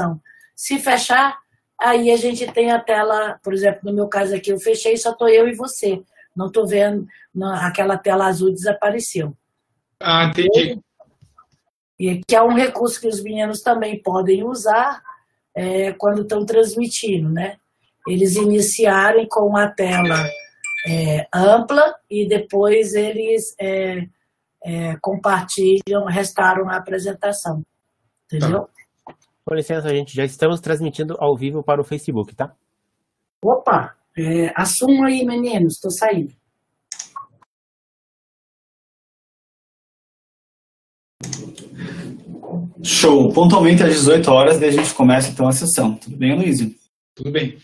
questão. Se fechar, aí a gente tem a tela, por exemplo, no meu caso aqui, eu fechei, só estou eu e você. Não estou vendo, não, aquela tela azul desapareceu. Ah, entendi. E que é um recurso que os meninos também podem usar quando estão transmitindo, né? Eles iniciarem com a tela ampla e depois eles compartilham, restauram a apresentação. Entendeu? Tá. Com licença, gente, já estamos transmitindo ao vivo para o Facebook, tá? Opa! Assumam aí, meninos, estou saindo. Show! Pontualmente às 18 horas, daí a gente começa então a sessão. Tudo bem, Luizinho? Tudo bem.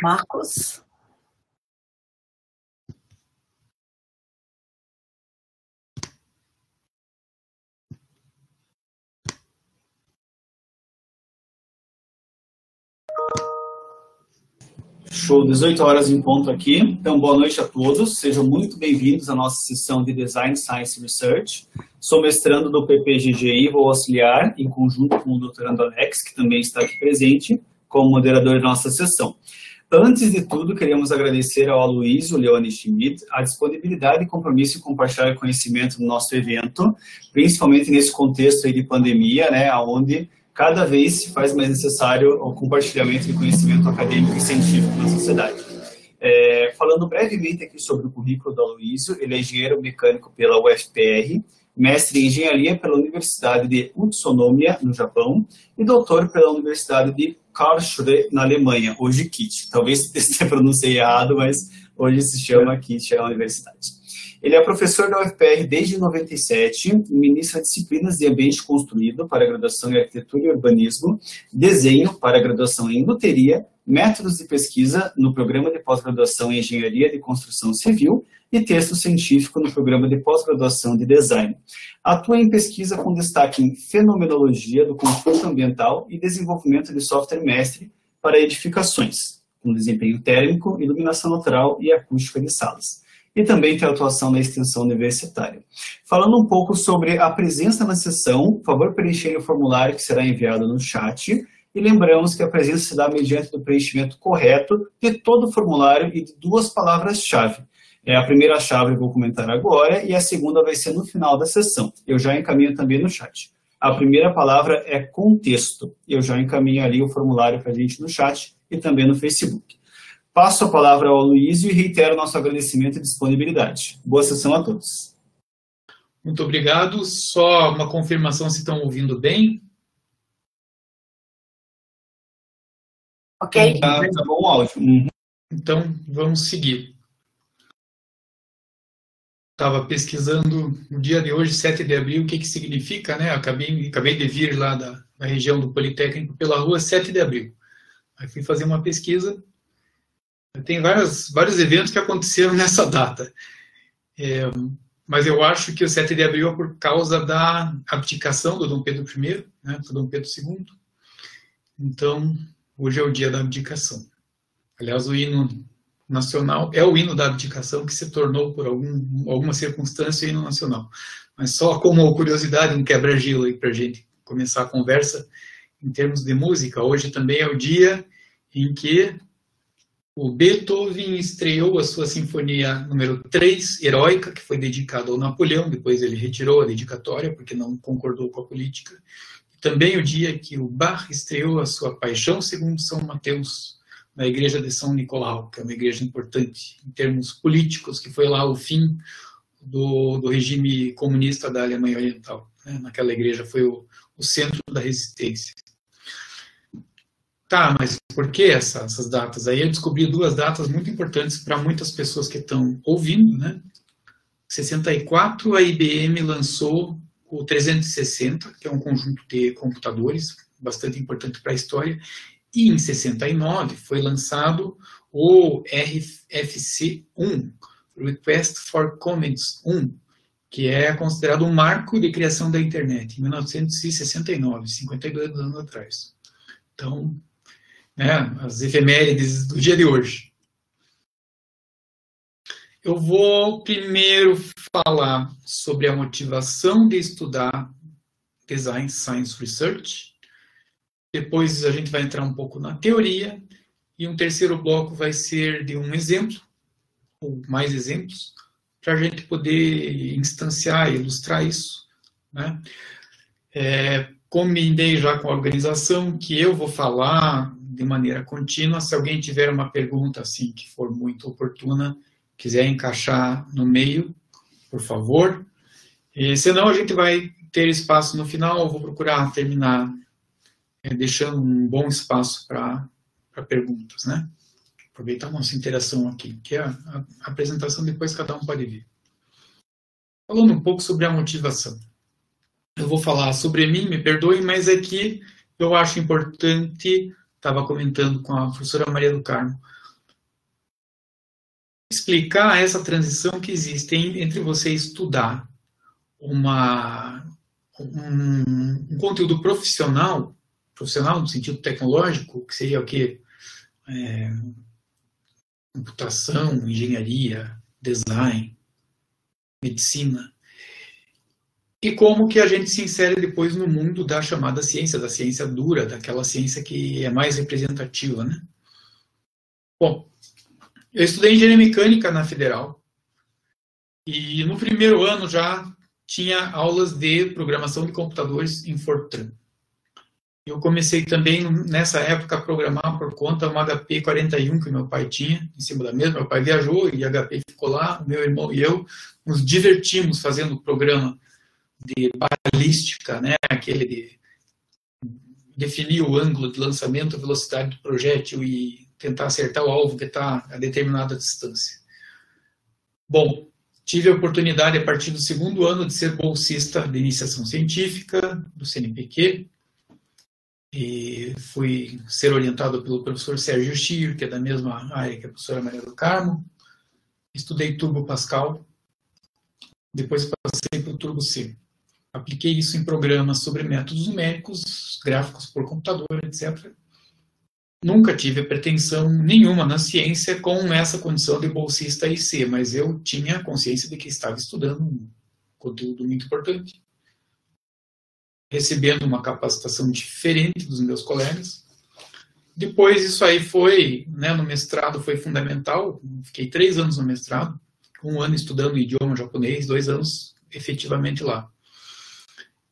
Marcos? Show, 18 horas em ponto aqui. Então, boa noite a todos. Sejam muito bem-vindos à nossa sessão de Design Science Research. Sou mestrando do PPGGI, vou auxiliar em conjunto com o doutorando Alex, que também está aqui presente, como moderador da nossa sessão. Antes de tudo, queremos agradecer ao Aloísio Leoni Schmid a disponibilidade, compromisso e compartilhar conhecimento no nosso evento, principalmente nesse contexto aí de pandemia, né, onde cada vez se faz mais necessário o compartilhamento de conhecimento acadêmico e científico na sociedade. Falando brevemente aqui sobre o currículo do Aloísio, ele é engenheiro mecânico pela UFPR, mestre em engenharia pela Universidade de Utsunomiya, no Japão, e doutor pela Universidade de Karlsruhe, na Alemanha, hoje KIT. Talvez se pronunciei errado, mas hoje se chama KIT, é a universidade. Ele é professor da UFPR desde 97, ministra disciplinas de ambiente construído para a graduação em arquitetura e urbanismo, desenho para a graduação em loteria, métodos de pesquisa no programa de pós-graduação em engenharia de construção civil e texto científico no programa de pós-graduação de design. Atua em pesquisa com destaque em fenomenologia do conforto ambiental e desenvolvimento de software mestre para edificações, com desempenho térmico, iluminação natural e acústica de salas. E também tem atuação na extensão universitária. Falando um pouco sobre a presença na sessão, por favor, preencher o formulário que será enviado no chat. E lembramos que a presença se dá mediante o preenchimento correto de todo o formulário e de duas palavras-chave. A primeira chave eu vou comentar agora e a segunda vai ser no final da sessão. Eu já encaminho também no chat. A primeira palavra é contexto. Eu já encaminho ali o formulário para a gente no chat e também no Facebook. Passo a palavra ao Luísio e reitero nosso agradecimento e disponibilidade. Boa sessão a todos. Muito obrigado. Só uma confirmação se estão ouvindo bem. Ok. Tá bom o áudio. Então, vamos seguir. Estava pesquisando no dia de hoje, 7 de abril, o que significa, né? Acabei de vir lá da região do Politécnico pela rua 7 de abril. Aí fui fazer uma pesquisa. Tem vários eventos que aconteceram nessa data. Mas eu acho que o 7 de abril é por causa da abdicação do Dom Pedro I, né, do Dom Pedro II. Então, hoje é o dia da abdicação. Aliás, o hino nacional é o hino da abdicação que se tornou, por alguma circunstância, o hino nacional. Mas só como curiosidade, um quebra-gelo aí para a gente começar a conversa em termos de música. Hoje também é o dia em que o Beethoven estreou a sua sinfonia número 3, Heroica, que foi dedicada ao Napoleão, depois ele retirou a dedicatória, porque não concordou com a política. Também o dia que o Bach estreou a sua Paixão segundo São Mateus, na igreja de São Nicolau, que é uma igreja importante em termos políticos, que foi lá o fim do regime comunista da Alemanha Oriental. Naquela igreja foi o centro da resistência. Tá, mas por que essas datas? Aí eu descobri duas datas muito importantes para muitas pessoas que estão ouvindo, né? Em 64, a IBM lançou o 360, que é um conjunto de computadores bastante importante para a história. E em 69 foi lançado o RFC 1, Request for Comments 1, que é considerado um marco de criação da internet, em 1969, 52 anos atrás. Então, né, as efemérides do dia de hoje. Eu vou primeiro falar sobre a motivação de estudar Design Science Research. Depois a gente vai entrar um pouco na teoria. E um terceiro bloco vai ser de um exemplo, ou mais exemplos, para a gente poder instanciar, ilustrar isso, né? Combinei já com a organização que eu vou falar de maneira contínua. Se alguém tiver uma pergunta assim que for muito oportuna, quiser encaixar no meio, por favor. E, senão a gente vai ter espaço no final. Eu vou procurar terminar deixando um bom espaço para perguntas, né? Aproveitar a nossa interação aqui, que é a apresentação, depois cada um pode ver. Falando um pouco sobre a motivação. Eu vou falar sobre mim, me perdoem, mas é que eu acho importante, estava comentando com a professora Maria do Carmo, explicar essa transição que existe entre você estudar um conteúdo profissional no sentido tecnológico, que seria o quê? Computação, engenharia, design, medicina. E como que a gente se insere depois no mundo da chamada ciência, da ciência dura, daquela ciência que é mais representativa, né? Bom, eu estudei engenharia mecânica na Federal. E no primeiro ano já tinha aulas de programação de computadores em Fortran. Eu comecei também, nessa época, a programar por conta um HP 41 que meu pai tinha, em cima da mesa. Meu pai viajou e HP ficou lá. Meu irmão e eu nos divertimos fazendo o programa de balística, né? Aquele de definir o ângulo de lançamento, a velocidade do projétil e tentar acertar o alvo que está a determinada distância. Bom, tive a oportunidade, a partir do segundo ano, de ser bolsista de iniciação científica, do CNPq. E fui ser orientado pelo professor Sérgio Scheer, que é da mesma área que a professora Maria do Carmo. Estudei Turbo Pascal, depois passei para o Turbo C. Apliquei isso em programas sobre métodos numéricos, gráficos por computador, etc. Nunca tive pretensão nenhuma na ciência com essa condição de bolsista IC, mas eu tinha consciência de que estava estudando um conteúdo muito importante, recebendo uma capacitação diferente dos meus colegas. Depois isso aí foi, né, no mestrado foi fundamental, fiquei 3 anos no mestrado, 1 ano estudando idioma japonês, 2 anos efetivamente lá.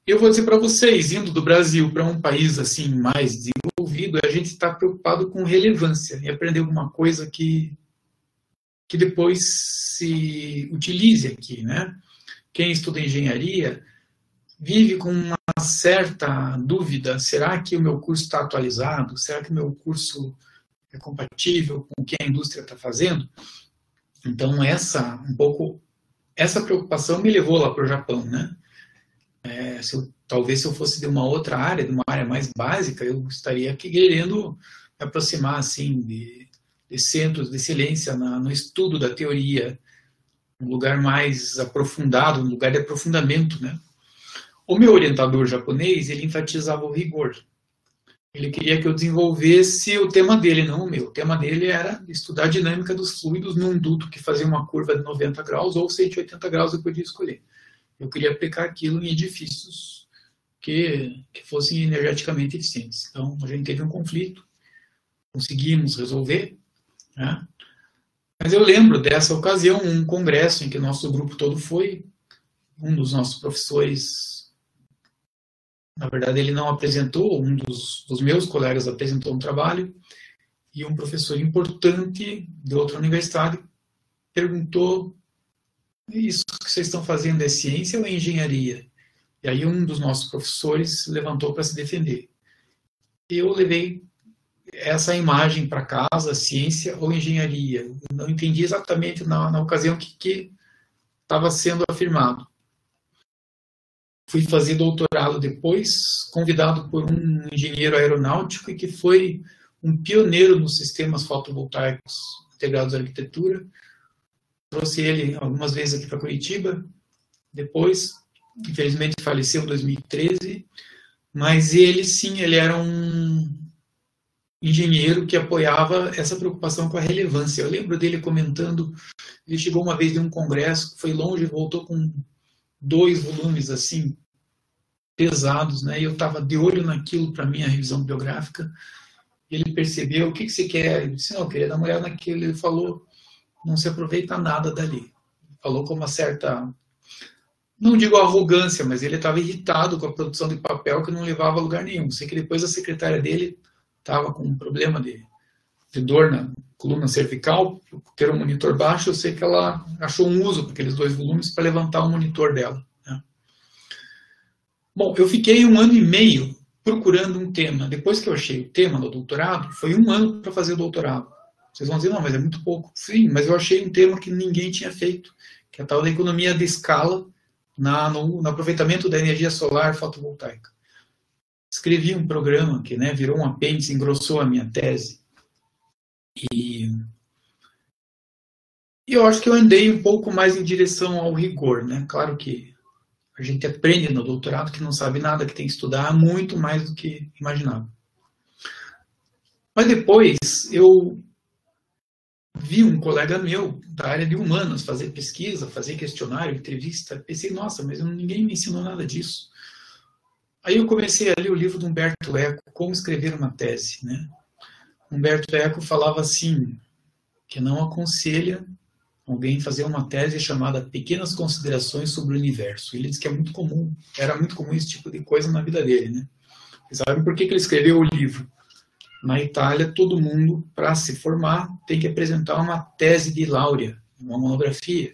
Eu vou dizer para vocês, indo do Brasil para um país assim mais desenvolvido, a gente está preocupado com relevância e aprender alguma coisa que depois se utilize aqui, né? Quem estuda engenharia vive com uma certa dúvida: será que o meu curso está atualizado? Será que o meu curso é compatível com o que a indústria está fazendo? Então essa preocupação me levou lá para o Japão, né? Talvez se eu fosse de uma outra área, de uma área mais básica, eu estaria aqui querendo me aproximar assim de centros de excelência no estudo da teoria, um lugar mais aprofundado, um lugar de aprofundamento, né? O meu orientador japonês, ele enfatizava o rigor. Ele queria que eu desenvolvesse o tema dele, não o meu. O tema dele era estudar a dinâmica dos fluidos num duto que fazia uma curva de 90 graus ou 180 graus, eu podia escolher. Eu queria aplicar aquilo em edifícios que fossem energeticamente eficientes. Então, a gente teve um conflito, conseguimos resolver, né? Mas eu lembro dessa ocasião, um congresso em que nosso grupo todo foi, um dos nossos professores... Na verdade, ele não apresentou, um dos meus colegas apresentou um trabalho, e um professor importante de outra universidade perguntou: isso que vocês estão fazendo é ciência ou é engenharia? E aí um dos nossos professores levantou para se defender. Eu levei essa imagem para casa: ciência ou engenharia? Eu não entendi exatamente na ocasião que estava sendo afirmado. Fui fazer doutorado depois, convidado por um engenheiro aeronáutico e que foi um pioneiro nos sistemas fotovoltaicos integrados à arquitetura. Trouxe ele algumas vezes aqui para Curitiba, depois, infelizmente faleceu em 2013, mas ele sim, ele era um engenheiro que apoiava essa preocupação com a relevância. Eu lembro dele comentando, ele chegou uma vez de um congresso, foi longe, voltou com 2 volumes assim, pesados, né? E eu estava de olho naquilo para minha revisão biográfica. Ele percebeu, o que você quer? Ele disse, não, eu queria dar uma olhada naquilo. Ele falou, não se aproveita nada dali. Falou com uma certa, não digo arrogância, mas ele estava irritado com a produção de papel que não levava a lugar nenhum. Sei que depois a secretária dele estava com um problema de dor na coluna cervical, ter um monitor baixo, eu sei que ela achou um uso para aqueles 2 volumes para levantar o monitor dela, né? Bom, eu fiquei 1 ano e meio procurando um tema. Depois que eu achei o tema do doutorado, foi 1 ano para fazer o doutorado. Vocês vão dizer, não, mas é muito pouco. Sim, mas eu achei um tema que ninguém tinha feito, que é a tal da economia de escala no aproveitamento da energia solar fotovoltaica. Escrevi um programa que, né, virou um apêndice, engrossou a minha tese. E eu acho que eu andei um pouco mais em direção ao rigor, né? Claro que a gente aprende no doutorado que não sabe nada, que tem que estudar muito mais do que imaginava. Mas depois eu vi um colega meu da área de humanas fazer pesquisa, fazer questionário, entrevista. Pensei, nossa, mas ninguém me ensinou nada disso. Aí eu comecei a ler o livro do Umberto Eco, Como Escrever uma Tese, né? Umberto Eco falava assim, que não aconselha alguém fazer uma tese chamada Pequenas Considerações sobre o Universo. Ele disse que é muito comum, era muito comum esse tipo de coisa na vida dele, né? Vocês sabem por que ele escreveu o livro? Na Itália, todo mundo, para se formar, tem que apresentar uma tese de laurea, uma monografia.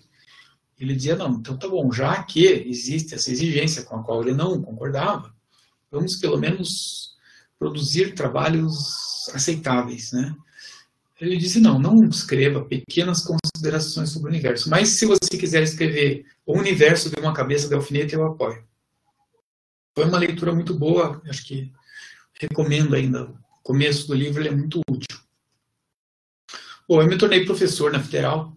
Ele dizia, não, então tá bom, já que existe essa exigência com a qual ele não concordava, vamos pelo menos produzir trabalhos aceitáveis, né? Ele disse, não escreva pequenas considerações sobre o universo, mas se você quiser escrever O Universo de uma Cabeça de Alfinete, eu apoio. Foi uma leitura muito boa, acho que recomendo ainda. O começo do livro ele é muito útil. Bom, eu me tornei professor na Federal.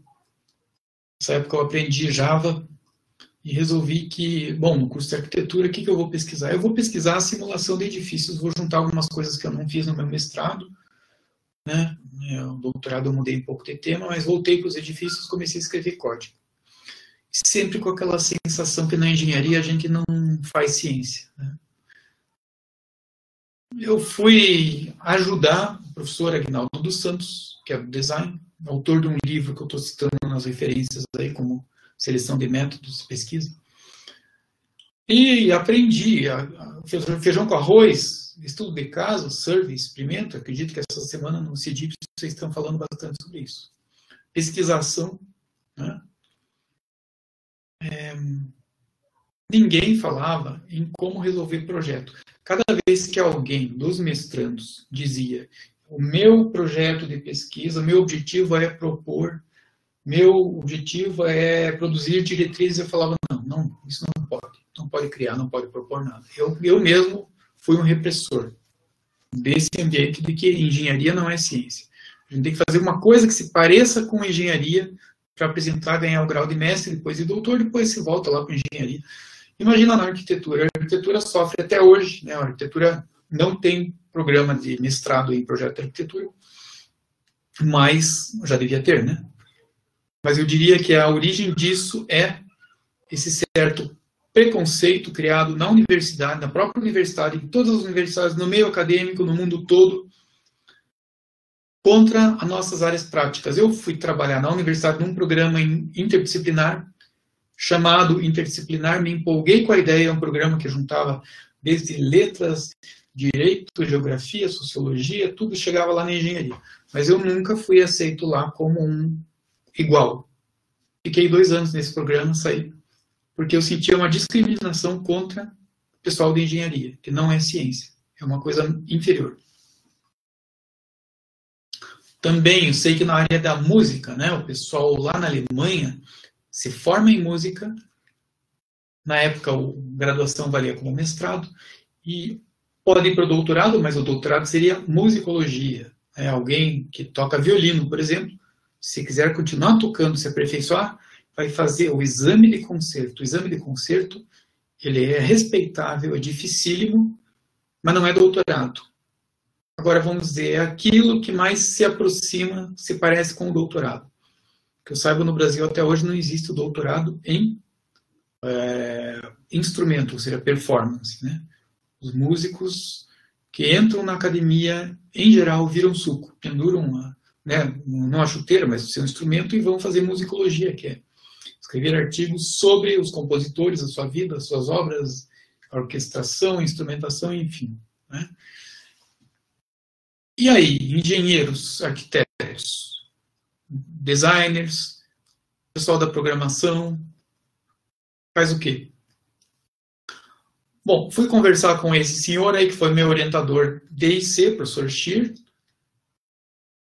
Nessa época eu aprendi Java e resolvi que, bom, no curso de arquitetura, o que eu vou pesquisar? Eu vou pesquisar a simulação de edifícios, vou juntar algumas coisas que eu não fiz no meu mestrado, né? No doutorado eu mudei um pouco de tema, mas voltei para os edifícios e comecei a escrever código. Sempre com aquela sensação que na engenharia a gente não faz ciência, né? Eu fui ajudar o professor Aguinaldo dos Santos, que é do design, autor de um livro que eu estou citando nas referências aí, como Seleção de Métodos de Pesquisa. E aprendi a feijão com arroz, estudo de caso, survey, experimento. Acredito que essa semana no SIDIP vocês estão falando bastante sobre isso. Pesquisação, né? Ninguém falava em como resolver projeto. Cada vez que alguém dos mestrandos dizia, o meu projeto de pesquisa, meu objetivo é propor, meu objetivo é produzir diretrizes, eu falava, não, isso não pode. Não pode criar, não pode propor nada. Eu mesmo foi um repressor desse ambiente de que engenharia não é ciência. A gente tem que fazer uma coisa que se pareça com engenharia para apresentar, ganhar o grau de mestre, depois de doutor, depois se volta lá para engenharia. Imagina na arquitetura. A arquitetura sofre até hoje, né? A arquitetura não tem programa de mestrado em projeto de arquitetura, mas já devia ter, né? Mas eu diria que a origem disso é esse certo preconceito criado na universidade, na própria universidade, em todas as universidades, no meio acadêmico, no mundo todo, contra as nossas áreas práticas. Eu fui trabalhar na universidade num programa interdisciplinar, chamado Interdisciplinar, me empolguei com a ideia, é um programa que juntava desde letras, direito, geografia, sociologia, tudo chegava lá na engenharia. Mas eu nunca fui aceito lá como um igual. Fiquei 2 anos nesse programa, saí, porque eu sentia uma discriminação contra o pessoal de engenharia, que não é ciência, é uma coisa inferior. Também, eu sei que na área da música, né, o pessoal lá na Alemanha se forma em música, na época a graduação valia como mestrado, e pode ir para o doutorado, mas o doutorado seria musicologia. Alguém que toca violino, por exemplo, se quiser continuar tocando, se aperfeiçoar, vai fazer o exame de concerto. O exame de concerto, ele é respeitável, é dificílimo, mas não é doutorado. Agora, vamos dizer, é aquilo que mais se aproxima, se parece com o doutorado. Que eu saiba, no Brasil até hoje não existe o doutorado em instrumento, ou seja, performance, né? Os músicos que entram na academia, em geral, viram suco, penduram uma, né, não a chuteira, mas o seu instrumento, e vão fazer musicologia, que é escrever artigos sobre os compositores, a sua vida, as suas obras, a orquestração, a instrumentação, enfim, né? E aí, engenheiros, arquitetos, designers, pessoal da programação, faz o quê? Bom, fui conversar com esse senhor aí, que foi meu orientador D&C, professor Scheer,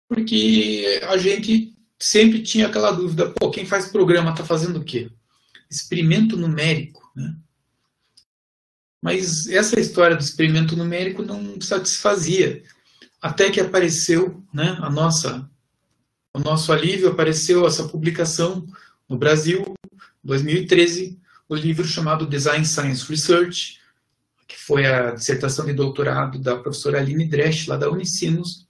porque a gente sempre tinha aquela dúvida, pô, quem faz programa está fazendo o quê? Experimento numérico, né? Mas essa história do experimento numérico não satisfazia. Até que apareceu, né, o nosso alívio, apareceu essa publicação no Brasil, em 2013, o livro chamado Design Science Research, que foi a dissertação de doutorado da professora Aline Dresch, lá da Unicinos,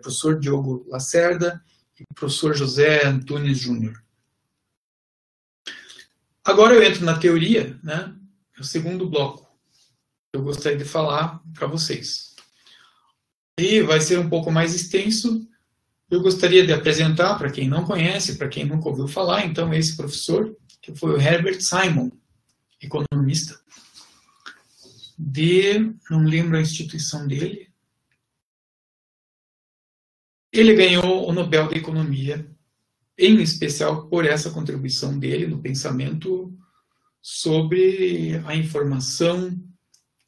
professor Diogo Lacerda e professor José Antunes Júnior. Agora eu entro na teoria, né, é o segundo bloco que eu gostaria de falar para vocês. E vai ser um pouco mais extenso. Eu gostaria de apresentar, para quem não conhece, para quem nunca ouviu falar, então, esse professor, que foi o Herbert Simon, economista, não lembro a instituição dele. Ele ganhou o Nobel de Economia, em especial por essa contribuição dele no pensamento sobre a informação,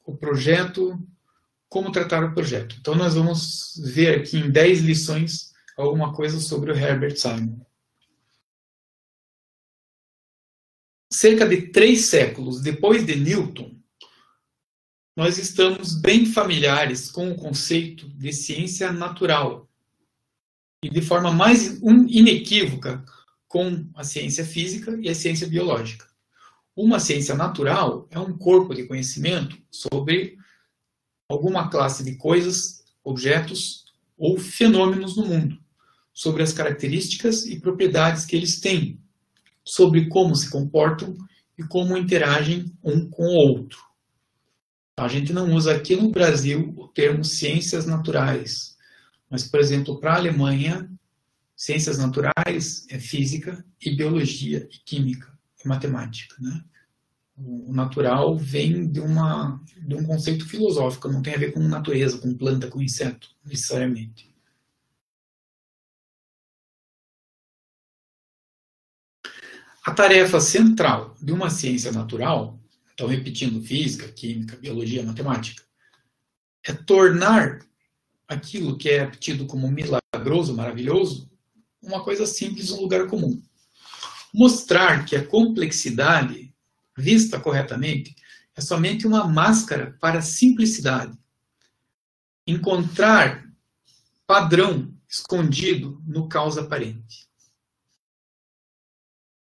o projeto, como tratar o projeto. Então, nós vamos ver aqui em 10 lições alguma coisa sobre o Herbert Simon. Cerca de 3 séculos depois de Newton, nós estamos bem familiares com o conceito de ciência natural e, de forma mais inequívoca, com a ciência física e a ciência biológica. Uma ciência natural é um corpo de conhecimento sobre alguma classe de coisas, objetos ou fenômenos no mundo, sobre as características e propriedades que eles têm, sobre como se comportam e como interagem um com o outro. A gente não usa aqui no Brasil o termo ciências naturais, mas, por exemplo, para a Alemanha, ciências naturais é física e biologia e química e matemática, né? O natural vem de um conceito filosófico, não tem a ver com natureza, com planta, com inseto, necessariamente. A tarefa central de uma ciência natural, então repetindo, física, química, biologia, matemática, é tornar aquilo que é tido como milagroso, maravilhoso, uma coisa simples, um lugar comum. Mostrar que a complexidade vista corretamente, é somente uma máscara para a simplicidade. Encontrar padrão escondido no caos aparente.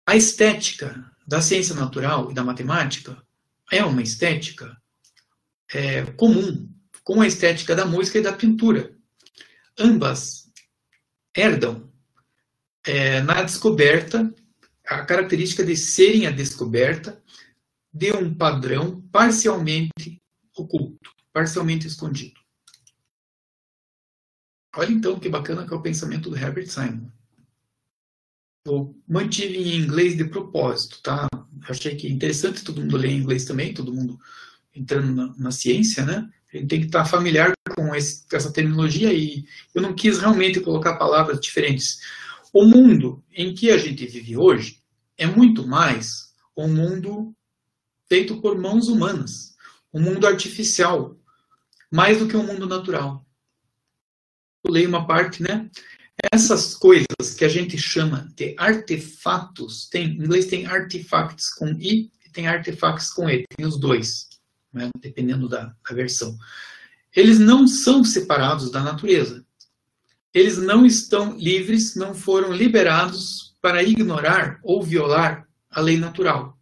A estética da ciência natural e da matemática é uma estética comum com a estética da música e da pintura. Ambas herdam na descoberta a característica de serem a descoberta de um padrão parcialmente oculto, parcialmente escondido. Olha então que bacana que é o pensamento do Herbert Simon. Eu mantive em inglês de propósito, tá? Achei que é interessante todo mundo ler em inglês também, todo mundo entrando na ciência, né? A gente tem que estar familiar com essa terminologia e eu não quis realmente colocar palavras diferentes. O mundo em que a gente vive hoje é muito mais um mundo feito por mãos humanas, um mundo artificial, mais do que um mundo natural. Eu leio uma parte, né? Essas coisas que a gente chama de artefatos, em inglês tem artifacts com I e tem artefacts com E, tem os dois, né? Dependendo da versão. Eles não são separados da natureza. Eles não estão livres, não foram liberados para ignorar ou violar a lei natural.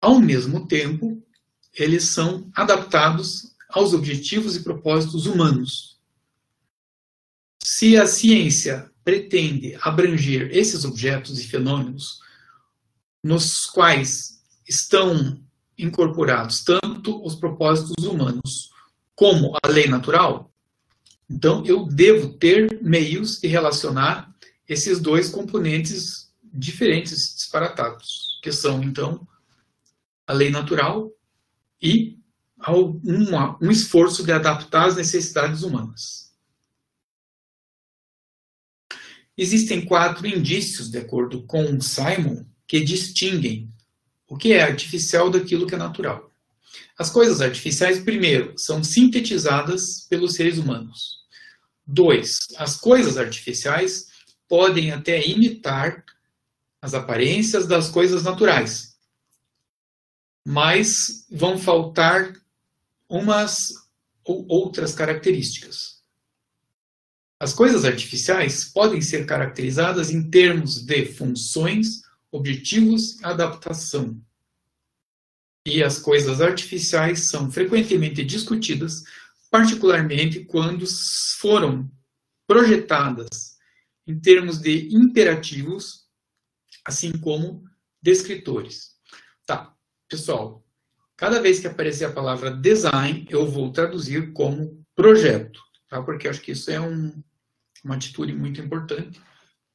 Ao mesmo tempo, eles são adaptados aos objetivos e propósitos humanos. Se a ciência pretende abranger esses objetos e fenômenos nos quais estão incorporados tanto os propósitos humanos como a lei natural, então eu devo ter meios de relacionar esses dois componentes diferentes, disparatados, que são, então, a lei natural e um esforço de adaptar às necessidades humanas. Existem 4 indícios, de acordo com Simon, que distinguem o que é artificial daquilo que é natural. As coisas artificiais, primeiro, são sintetizadas pelos seres humanos. 2, as coisas artificiais podem até imitar as aparências das coisas naturais, mas vão faltar umas ou outras características. As coisas artificiais podem ser caracterizadas em termos de funções, objetivos e adaptação. E as coisas artificiais são frequentemente discutidas, particularmente quando foram projetadas em termos de imperativos, assim como descritores. Tá, pessoal, cada vez que aparecer a palavra design, eu vou traduzir como projeto, tá? Porque acho que isso é uma atitude muito importante.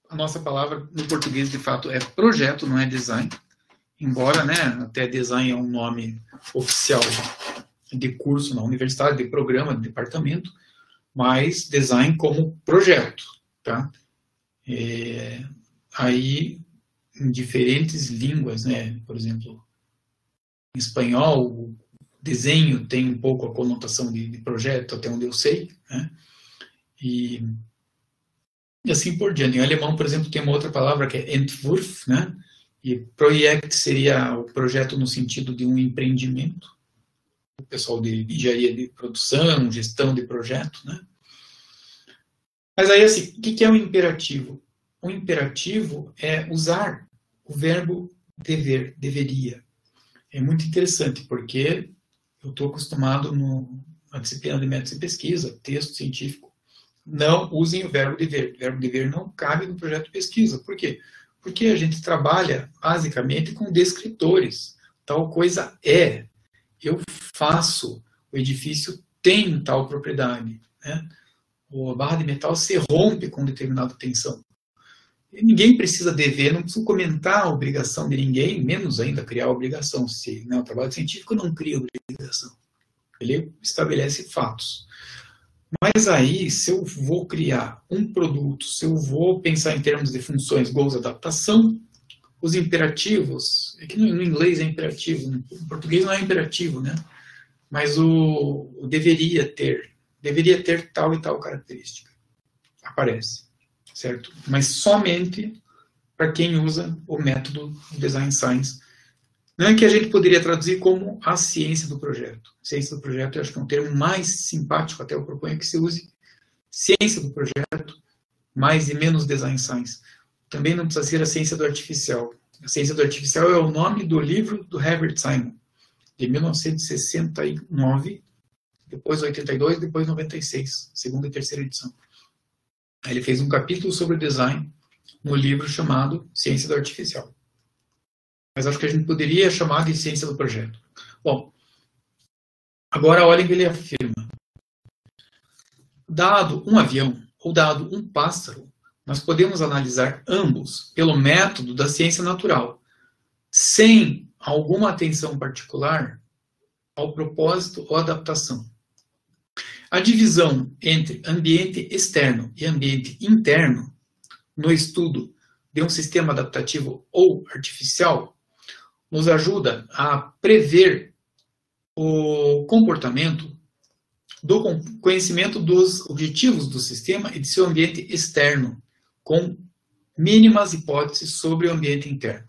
A nossa palavra no português, de fato, é projeto, não é design. Embora, né, até design é um nome oficial de curso na universidade, de programa, de departamento, mas design como projeto, tá? Aí, em diferentes línguas, né, por exemplo, em espanhol, o desenho tem um pouco a conotação de projeto, até onde eu sei, né? E assim por diante. Em alemão, por exemplo, tem uma outra palavra que é Entwurf, né? E project seria o projeto no sentido de um empreendimento. O pessoal de engenharia de produção, gestão de projeto, né? Mas aí, assim, o que é um imperativo? Um imperativo é usar o verbo dever, deveria. É muito interessante, porque eu estou acostumado na disciplina de métodos de pesquisa, texto científico. Não usem o verbo dever. O verbo dever não cabe no projeto de pesquisa. Por quê? Porque a gente trabalha, basicamente, com descritores. Tal coisa é. Eu faço. O edifício tem tal propriedade, né? A barra de metal se rompe com determinada tensão. E ninguém precisa dever, não precisa comentar a obrigação de ninguém, menos ainda criar a obrigação. Se, né, o trabalho científico não cria obrigação. Ele estabelece fatos. Mas aí, se eu vou criar um produto, se eu vou pensar em termos de funções, goals, adaptação, os imperativos, é que no inglês é imperativo, no português não é imperativo, né? Mas o deveria ter tal e tal característica. Aparece, certo? Mas somente para quem usa o método Design Science. Não é que a gente poderia traduzir como a ciência do projeto. Ciência do projeto, eu acho que é um termo mais simpático, até eu proponho que se use. Ciência do projeto, mais e menos design science. Também não precisa ser a ciência do artificial. A ciência do artificial é o nome do livro do Herbert Simon, de 1969, depois 82, depois 96, segunda e terceira edição. Ele fez um capítulo sobre design no livro chamado Ciência do Artificial. Mas acho que a gente poderia chamar de ciência do projeto. Bom, agora olhem o que ele afirma. Dado um avião ou dado um pássaro, nós podemos analisar ambos pelo método da ciência natural, sem alguma atenção particular ao propósito ou adaptação. A divisão entre ambiente externo e ambiente interno no estudo de um sistema adaptativo ou artificial nos ajuda a prever o comportamento do conhecimento dos objetivos do sistema e de seu ambiente externo, com mínimas hipóteses sobre o ambiente interno.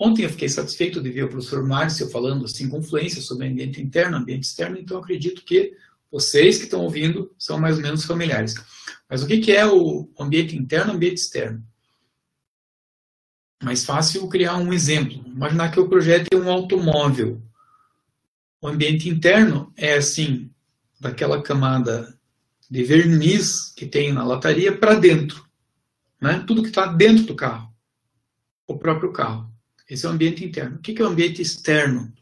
Ontem eu fiquei satisfeito de ver o professor Márcio falando assim com fluência sobre ambiente interno, ambiente externo, então eu acredito que vocês que estão ouvindo são mais ou menos familiares. Mas o que é o ambiente interno e ambiente externo? mais fácil criar um exemplo. Imaginar que o projeto é um automóvel. O ambiente interno é assim, daquela camada de verniz que tem na lataria para dentro. Né? Tudo que está dentro do carro. O próprio carro. Esse é o ambiente interno. O que é o ambiente externo?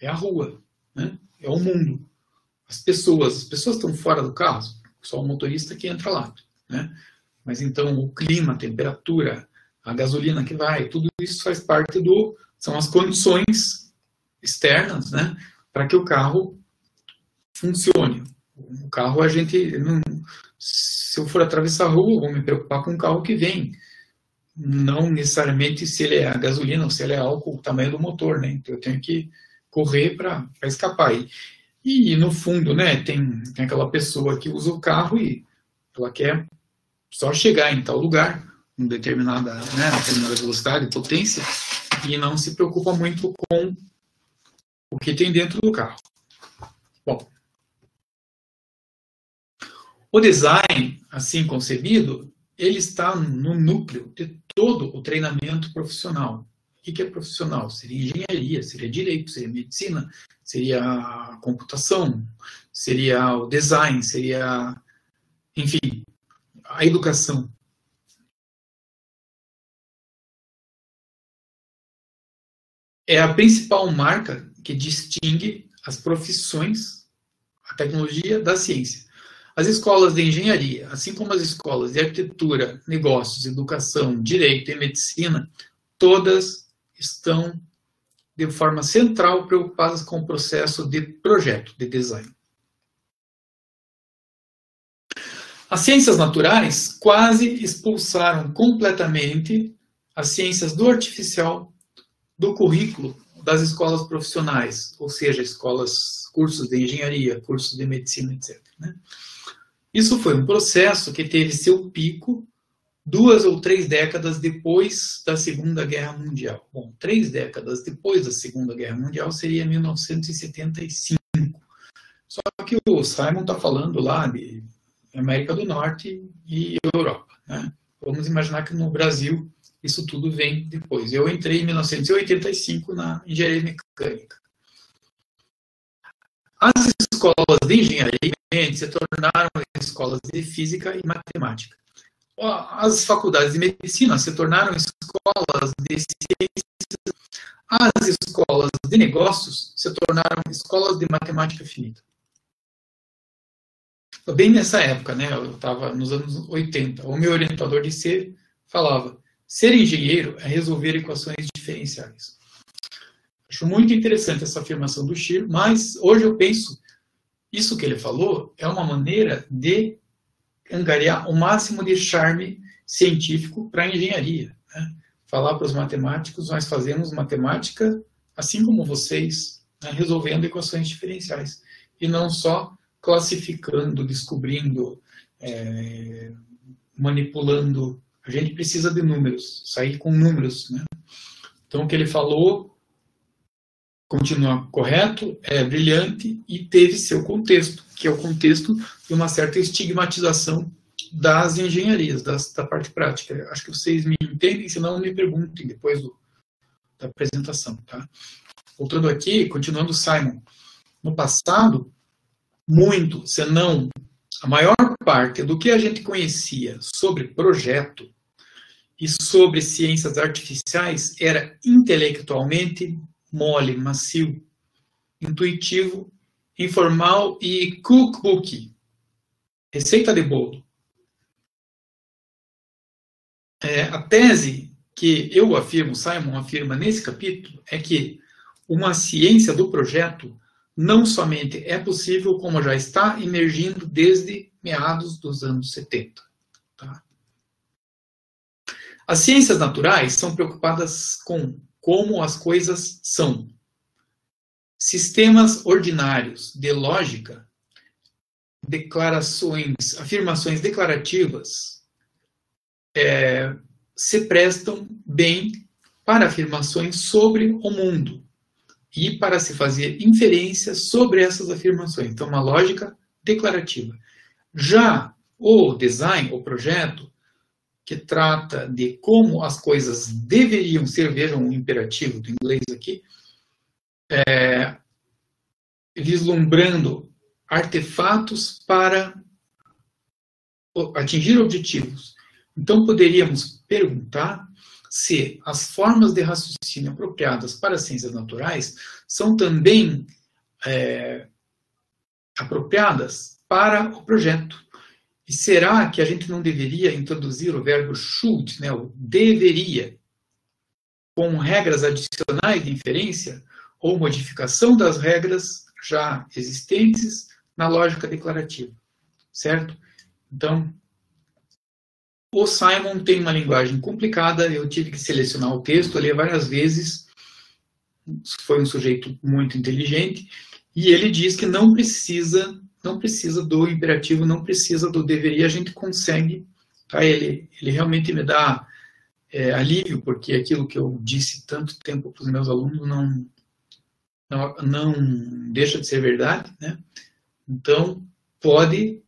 É a rua. Né? É o mundo. As pessoas estão fora do carro. Só o motorista que entra lá. Né? Mas então o clima, a temperatura, a gasolina que vai, tudo isso faz parte do... São as condições externas, né, para que o carro funcione. O carro a gente... Não, se eu for atravessar a rua, eu vou me preocupar com o carro que vem. Não necessariamente se ele é a gasolina ou se ele é álcool, o tamanho do motor. Né? Então eu tenho que correr para escapar. E no fundo, né, tem aquela pessoa que usa o carro e ela quer só chegar em tal lugar, em determinada, né, determinada velocidade, potência, e não se preocupa muito com o que tem dentro do carro. Bom, o design, assim concebido, ele está no núcleo de todo o treinamento profissional. O que é profissional? Seria engenharia, seria direito, seria medicina, seria computação, seria o design, seria, enfim, a educação. É a principal marca que distingue as profissões, a tecnologia da ciência. As escolas de engenharia, assim como as escolas de arquitetura, negócios, educação, direito e medicina, todas estão de forma central preocupadas com o processo de projeto, de design. As ciências naturais quase expulsaram completamente as ciências do artificial do currículo das escolas profissionais, ou seja, escolas, cursos de engenharia, cursos de medicina, etc. Isso foi um processo que teve seu pico 2 ou 3 décadas depois da Segunda Guerra Mundial. Bom, 3 décadas depois da Segunda Guerra Mundial seria 1975. Só que o Simon está falando lá de América do Norte e Europa. Né? Vamos imaginar que no Brasil isso tudo vem depois. Eu entrei em 1985 na engenharia mecânica. As escolas de engenharia se tornaram escolas de física e matemática. As faculdades de medicina se tornaram escolas de ciências. As escolas de negócios se tornaram escolas de matemática finita. Bem nessa época, né, eu estava nos anos 80, o meu orientador de C falava, ser engenheiro é resolver equações diferenciais. Acho muito interessante essa afirmação do Scheer, mas hoje eu penso, isso que ele falou é uma maneira de angariar o máximo de charme científico para a engenharia. Né? Falar para os matemáticos, nós fazemos matemática assim como vocês, né, resolvendo equações diferenciais, e não só classificando, descobrindo, manipulando. A gente precisa de números, sair com números. Né? Então, o que ele falou continua correto, é brilhante e teve seu contexto, que é o contexto de uma certa estigmatização das engenharias, da parte prática. Acho que vocês me entendem, senão me perguntem depois da apresentação. Tá? Voltando aqui, continuando Simon. No passado, muito, senão a maior parte do que a gente conhecia sobre projeto e sobre ciências artificiais era intelectualmente mole, macio, intuitivo, informal e cookbook, receita de bolo. A tese que eu afirmo, Simon afirma nesse capítulo, é que uma ciência do projeto não somente é possível, como já está emergindo desde meados dos anos 70. Tá? As ciências naturais são preocupadas com como as coisas são. Sistemas ordinários de lógica, declarações, afirmações declarativas, se prestam bem para afirmações sobre o mundo. E para se fazer inferências sobre essas afirmações. Então, uma lógica declarativa. Já o design, o projeto, que trata de como as coisas deveriam ser, vejam o imperativo do inglês aqui, vislumbrando artefatos para atingir objetivos. Então, poderíamos perguntar se as formas de raciocínio apropriadas para as ciências naturais são também apropriadas para o projeto. E será que a gente não deveria introduzir o verbo should, né, o deveria, com regras adicionais de inferência ou modificação das regras já existentes na lógica declarativa, certo? Então, o Simon tem uma linguagem complicada, eu tive que selecionar o texto, ler várias vezes, foi um sujeito muito inteligente, e ele diz que não precisa do imperativo, não precisa do deveria, a gente consegue, tá? Ele realmente me dá alívio, porque aquilo que eu disse tanto tempo para os meus alunos não deixa de ser verdade, né? Então, pode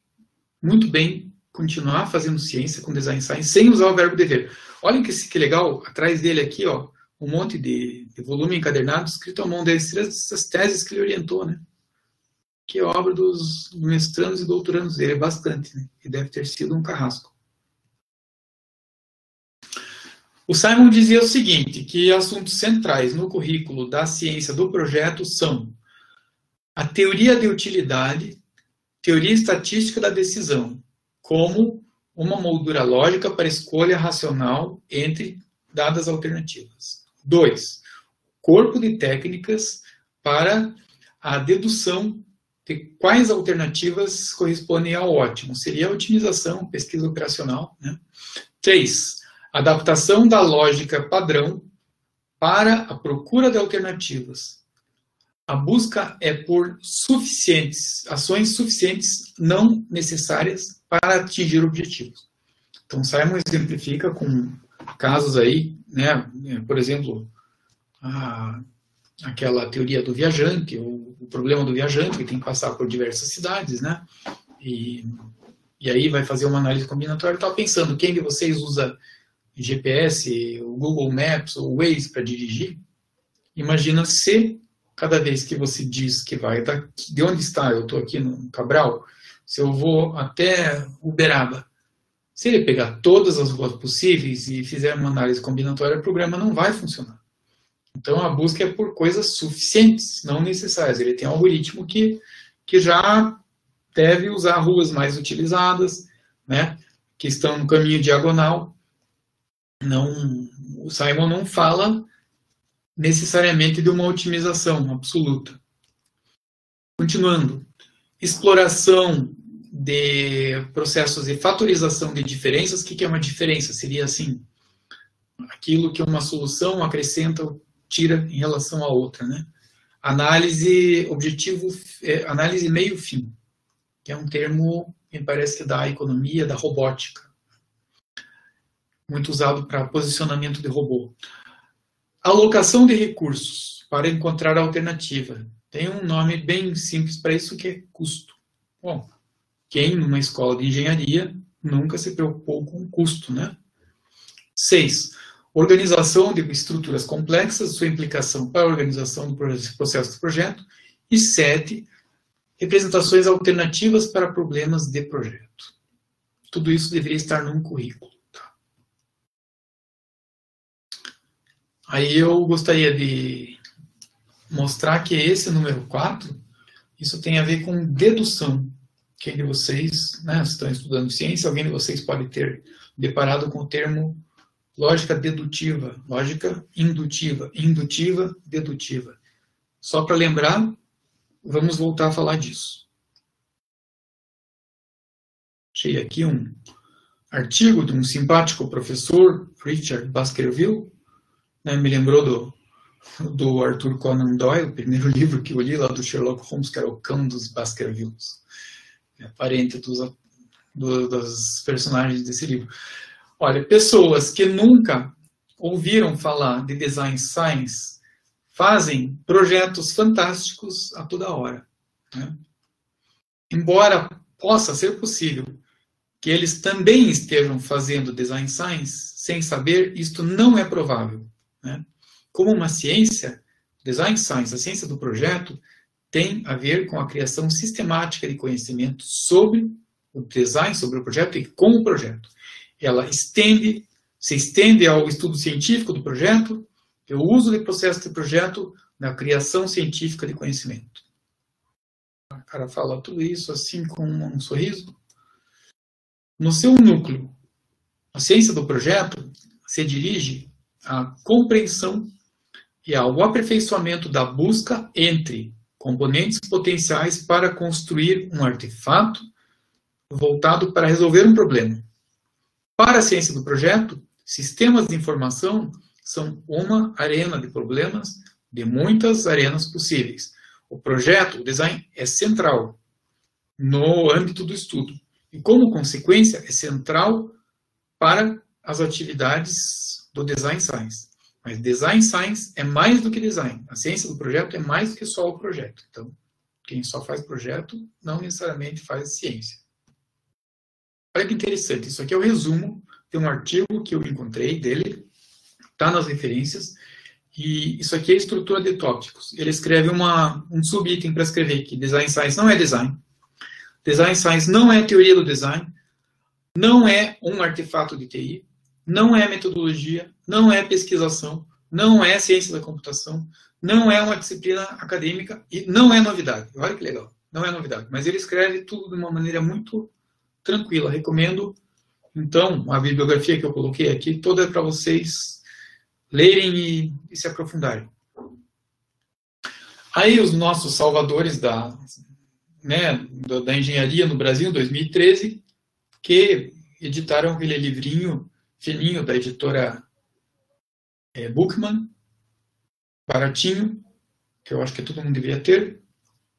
muito bem continuar fazendo ciência com design science sem usar o verbo dever. Olhem que legal, atrás dele aqui, ó, um monte de volume encadernado escrito à mão dessas teses que ele orientou, né? Que é obra dos mestrandos e doutorandos dele, é bastante, né? E deve ter sido um carrasco. O Simon dizia o seguinte, que assuntos centrais no currículo da ciência do projeto são a teoria de utilidade, teoria estatística da decisão, como uma moldura lógica para escolha racional entre dadas alternativas. 2. Corpo de técnicas para a dedução de quais alternativas correspondem ao ótimo. Seria a otimização, pesquisa operacional, né? 3. Adaptação da lógica padrão para a procura de alternativas. A busca é por ações suficientes, não necessárias, para atingir objetivos. Então, Simon exemplifica com casos aí, né? Por exemplo, aquela teoria do viajante, o problema do viajante, que tem que passar por diversas cidades, né? E aí vai fazer uma análise combinatória e está pensando, quem de vocês usa GPS, o Google Maps, o Waze para dirigir? Imagina se cada vez que você diz que vai, de onde está, eu estou aqui no Cabral, se eu vou até Uberaba, se ele pegar todas as ruas possíveis e fizer uma análise combinatória, o programa não vai funcionar. Então, a busca é por coisas suficientes, não necessárias. Ele tem um algoritmo que já deve usar ruas mais utilizadas, né, que estão no caminho diagonal. Não, o Simon não fala necessariamente de uma otimização absoluta. Continuando, exploração de processos de fatorização de diferenças. O que é uma diferença? Seria assim, aquilo que uma solução acrescenta ou tira em relação à outra, né? Análise objetivo, análise meio-fim, que é um termo, me parece que da economia, da robótica, muito usado para posicionamento de robô. Alocação de recursos para encontrar alternativa. Tem um nome bem simples para isso, que é custo. Bom, quem numa escola de engenharia nunca se preocupou com custo, né? 6. Organização de estruturas complexas, sua implicação para a organização do processo do projeto. E 7. Representações alternativas para problemas de projeto. Tudo isso deveria estar num currículo. Aí eu gostaria de mostrar que esse número 4, isso tem a ver com dedução. Quem de vocês, né, estão estudando ciência, alguém de vocês pode ter deparado com o termo lógica dedutiva, lógica indutiva, indutiva, dedutiva. Só para lembrar, vamos voltar a falar disso. Achei aqui um artigo de um simpático professor, Richard Baskerville, me lembrou do Arthur Conan Doyle, o primeiro livro que eu li lá do Sherlock Holmes, que era O Cão dos Baskervilles, parente dos personagens desse livro. Olha, pessoas que nunca ouviram falar de design science fazem projetos fantásticos a toda hora, né? Embora possa ser possível que eles também estejam fazendo design science sem saber, isto não é provável, né? Como uma ciência, design science, a ciência do projeto, tem a ver com a criação sistemática de conhecimento sobre o design, sobre o projeto e com o projeto. Ela se estende ao estudo científico do projeto, é o uso de processo de projeto na criação científica de conhecimento. A cara fala tudo isso assim com um sorriso. No seu núcleo, a ciência do projeto se dirige à compreensão e ao aperfeiçoamento da busca entre componentes potenciais para construir um artefato voltado para resolver um problema. Para a ciência do projeto, sistemas de informação são uma arena de problemas de muitas arenas possíveis. O projeto, o design, é central no âmbito do estudo e, como consequência, é central para as atividades do design science. Mas design science é mais do que design. A ciência do projeto é mais do que só o projeto. Então, quem só faz projeto não necessariamente faz ciência. Olha que interessante. Isso aqui é o resumo de um artigo que eu encontrei dele. Está nas referências. E isso aqui é a estrutura de tópicos. Ele escreve um subitem para escrever que design science não é design. Design science não é teoria do design. Não é um artefato de TI. Não é metodologia, não é pesquisação, não é ciência da computação, não é uma disciplina acadêmica e não é novidade. Olha que legal, não é novidade. Mas ele escreve tudo de uma maneira muito tranquila. Recomendo, então, a bibliografia que eu coloquei aqui, toda é para vocês lerem e se aprofundarem. Aí os nossos salvadores da engenharia no Brasil, 2013, que editaram aquele livrinho fininho da editora Bookman, baratinho, que eu acho que todo mundo deveria ter,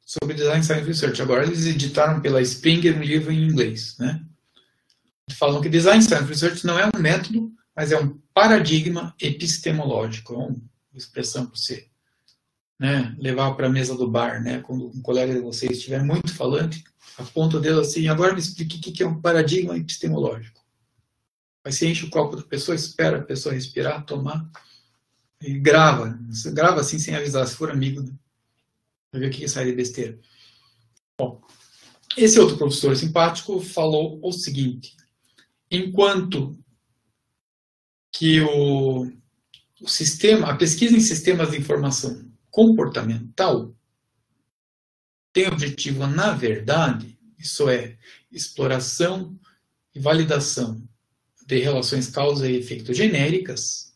sobre Design Science Research. Agora eles editaram pela Springer um livro em inglês, né? Falam que Design Science Research não é um método, mas é um paradigma epistemológico, é uma expressão para você, né, levar para a mesa do bar, né? Quando um colega de vocês estiver muito falante, aponta o dedo assim, agora me explique o que é um paradigma epistemológico. Mas você enche o copo da pessoa, espera a pessoa respirar, tomar e grava. Você grava assim sem avisar, se for amigo, né? Pra ver o que sai de besteira. Bom, esse outro professor simpático falou o seguinte. Enquanto que o sistema, a pesquisa em sistemas de informação comportamental tem objetivo, na verdade, isso é exploração e validação de relações causa e efeito genéricas.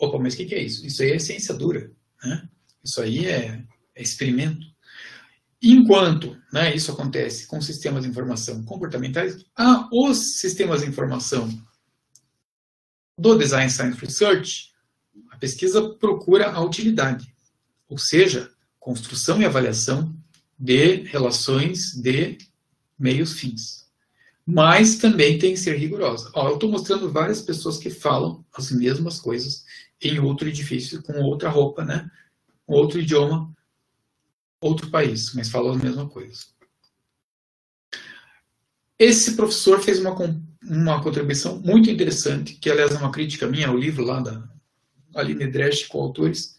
Opa, mas o que é isso? Isso aí é ciência dura, né? Isso aí é experimento. Enquanto, né, isso acontece com sistemas de informação comportamentais, há os sistemas de informação do Design Science Research, a pesquisa procura a utilidade, ou seja, construção e avaliação de relações de meios-fins. Mas também tem que ser rigorosa. Ó, eu estou mostrando várias pessoas que falam as mesmas coisas em outro edifício, com outra roupa, né? Outro idioma, outro país, mas falam as mesmas coisas. Esse professor fez uma contribuição muito interessante, que aliás é uma crítica minha ao livro lá da Aline Dresch com autores.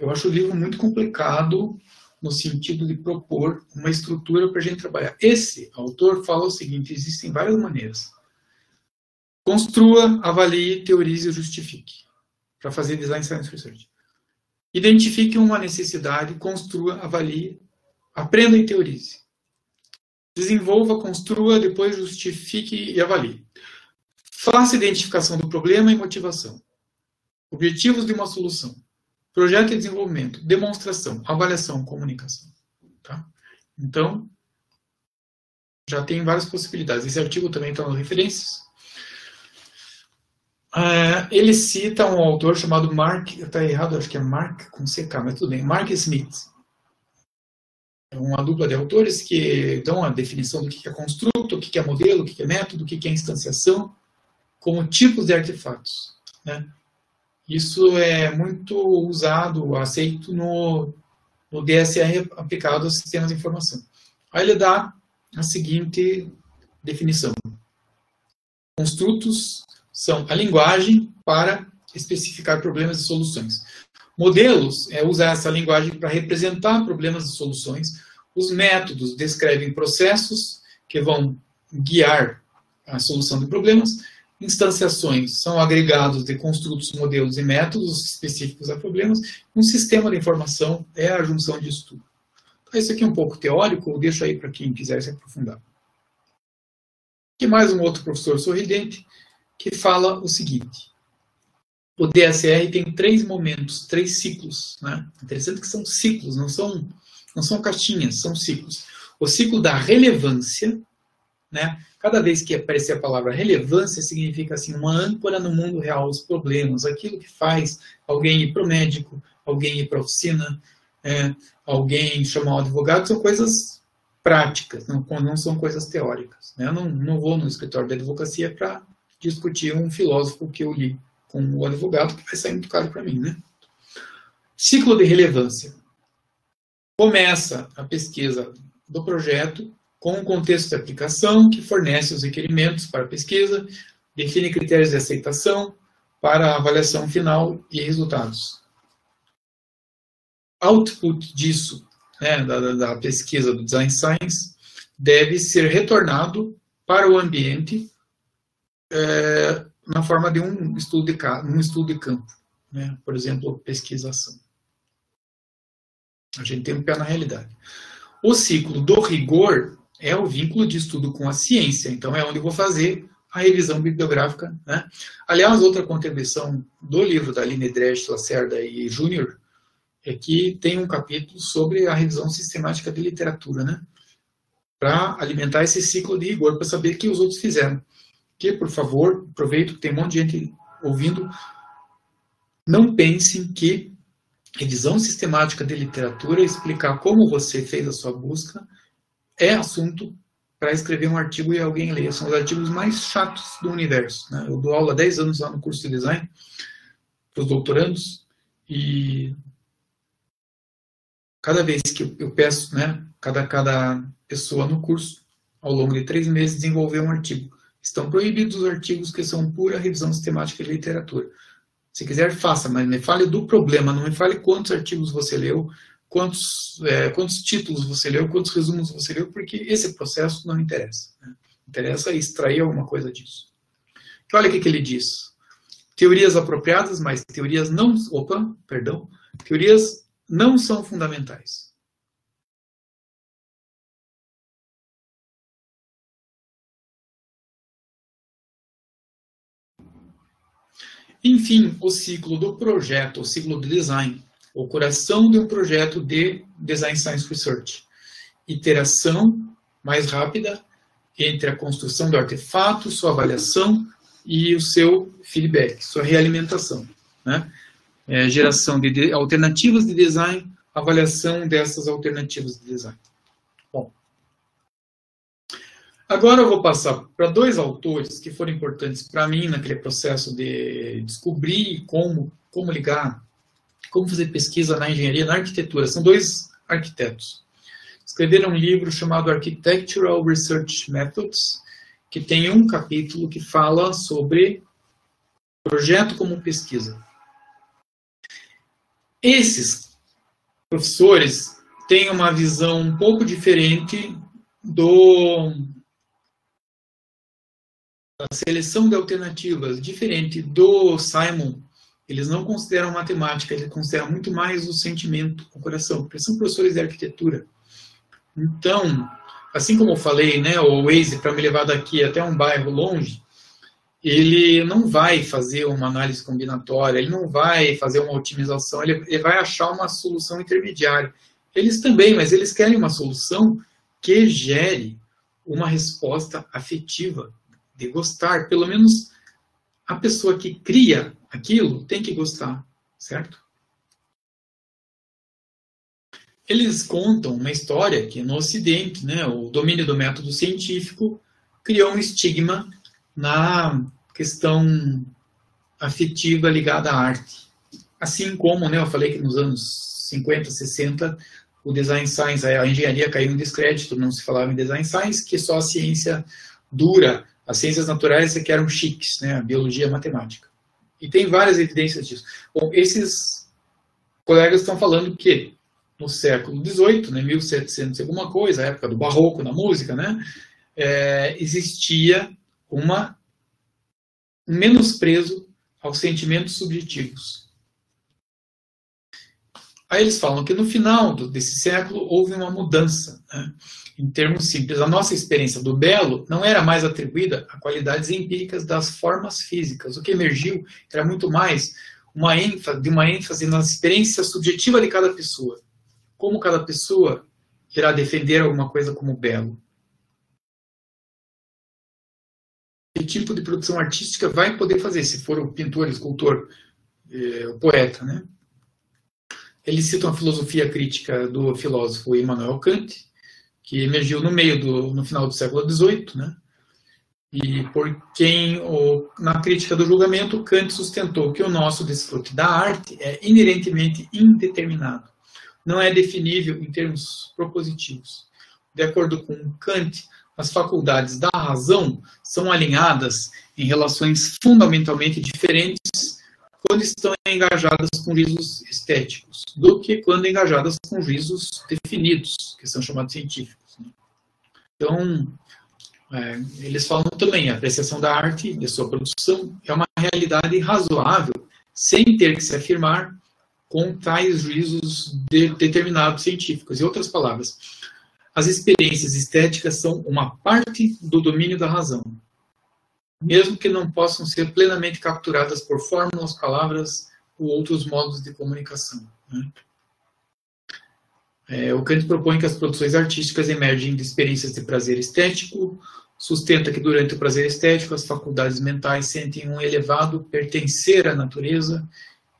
Eu acho o livro muito complicado no sentido de propor uma estrutura para a gente trabalhar. Esse autor fala o seguinte, existem várias maneiras. Construa, avalie, teorize e justifique, para fazer Design Science Research. Identifique uma necessidade, construa, avalie, aprenda e teorize. Desenvolva, construa, depois justifique e avalie. Faça identificação do problema e motivação. Objetivos de uma solução. Projeto e desenvolvimento, demonstração, avaliação, comunicação. Tá? Então, já tem várias possibilidades. Esse artigo também está nas referências. Ele cita um autor chamado Mark, está errado, acho que é Mark com CK, mas tudo bem, Mark Smith. É uma dupla de autores que dão a definição do que é construto, o que é modelo, o que é método, o que é instanciação, como tipos de artefatos, né? Isso é muito usado, aceito no DSR aplicado aos sistemas de informação. Aí ele dá a seguinte definição. Construtos são a linguagem para especificar problemas e soluções. Modelos é usar essa linguagem para representar problemas e soluções. Os métodos descrevem processos que vão guiar a solução de problemas. Instanciações são agregados de construtos, modelos e métodos específicos a problemas. Um sistema de informação é a junção disso tudo. Então, isso aqui é um pouco teórico, eu deixo aí para quem quiser se aprofundar. Aqui mais um outro professor sorridente que fala o seguinte. O DSR tem três momentos, três ciclos, né? Interessante que são ciclos, não são caixinhas, são ciclos. O ciclo da relevância, né? Cada vez que aparecer a palavra relevância, significa assim, uma âncora no mundo real dos problemas, aquilo que faz alguém ir para o médico, alguém ir para a oficina, alguém chamar o advogado, são coisas práticas, não são coisas teóricas, né? Eu não vou no escritório da advocacia para discutir um filósofo que eu li com o advogado, que vai sair muito caro para mim, né? Ciclo de relevância. Começa a pesquisa do projeto com o contexto de aplicação, que fornece os requerimentos para a pesquisa, define critérios de aceitação para a avaliação final e resultados. Output disso, né, da pesquisa do Design Science, deve ser retornado para o ambiente na forma de um estudo de campo, né? Por exemplo, pesquisação. A gente tem um pé na realidade. O ciclo do rigor é o vínculo de estudo com a ciência, então é onde eu vou fazer a revisão bibliográfica, né? Aliás, outra contribuição do livro da Aline Dresch, Lacerda e Júnior é que tem um capítulo sobre a revisão sistemática de literatura, né? Para alimentar esse ciclo de rigor, para saber o que os outros fizeram. Que, por favor, aproveito que tem um monte de gente ouvindo, não pensem que revisão sistemática de literatura, explicar como você fez a sua busca, é assunto para escrever um artigo e alguém ler. São os artigos mais chatos do universo, né? Eu dou aula há 10 anos lá no curso de design, para os doutorandos, e cada vez que eu peço, né, cada pessoa no curso, ao longo de 3 meses, desenvolver um artigo. Estão proibidos os artigos que são pura revisão sistemática de literatura. Se quiser, faça, mas me fale do problema, não me fale quantos artigos você leu, quantos títulos você leu, quantos resumos você leu, porque esse processo não interessa, né? Interessa extrair alguma coisa disso. E olha o que ele diz. Teorias apropriadas, mas teorias não são fundamentais. Enfim, o ciclo do projeto, o ciclo do design, o coração de um projeto de Design Science Research. Iteração mais rápida entre a construção do artefato, sua avaliação e o seu feedback, sua realimentação, né? Geração de alternativas de design, avaliação dessas alternativas de design. Bom, agora eu vou passar para 2 autores que foram importantes para mim naquele processo de descobrir como ligar, como fazer pesquisa na engenharia, na arquitetura. São 2 arquitetos. Escreveram um livro chamado Architectural Research Methods, que tem um capítulo que fala sobre projeto como pesquisa. Esses professores têm uma visão um pouco diferente da seleção de alternativas, diferente do Simon. Eles não consideram matemática, eles consideram muito mais o sentimento, o coração, porque são professores de arquitetura. Então, assim como eu falei, né, o Waze, para me levar daqui até um bairro longe, ele não vai fazer uma análise combinatória, ele não vai fazer uma otimização, ele vai achar uma solução intermediária. Eles também, mas eles querem uma solução que gere uma resposta afetiva, de gostar. Pelo menos a pessoa que cria aquilo tem que gostar, certo? Eles contam uma história que no Ocidente, né, o domínio do método científico criou um estigma na questão afetiva ligada à arte. Assim como, né, eu falei que nos anos 50, 60, o design science, a engenharia caiu em descrédito, não se falava em design science, que só a ciência dura, As ciências naturais é que eram chiques, né? A biologia e a matemática. E tem várias evidências disso. Bom, esses colegas estão falando que no século XVIII, né, 1700 alguma coisa, a época do barroco na música, né, existia um menosprezo aos sentimentos subjetivos. Aí eles falam que no final desse século houve uma mudança, né? Em termos simples, a nossa experiência do belo não era mais atribuída a qualidades empíricas das formas físicas. O que emergiu era muito mais uma ênfase na experiência subjetiva de cada pessoa. Como cada pessoa irá defender alguma coisa como belo. Que tipo de produção artística vai poder fazer, se for o pintor, o escultor, o poeta, né? Eles citam a filosofia crítica do filósofo Immanuel Kant, que emergiu no final do século XVIII, né? E por quem, na crítica do julgamento, Kant sustentou que o nosso desfrute da arte é inerentemente indeterminado, não é definível em termos propositivos. De acordo com Kant, as faculdades da razão são alinhadas em relações fundamentalmente diferentes quando estão engajadas com juízos estéticos, do que quando engajadas com juízos definidos, que são chamados científicos. Então, eles falam também, a apreciação da arte, de sua produção, é uma realidade razoável, sem ter que se afirmar com tais juízos determinados científicos. Em outras palavras, as experiências estéticas são uma parte do domínio da razão, mesmo que não possam ser plenamente capturadas por fórmulas, palavras ou outros modos de comunicação, né? O Kant propõe que as produções artísticas emergem de experiências de prazer estético, sustenta que durante o prazer estético as faculdades mentais sentem um elevado pertencer à natureza,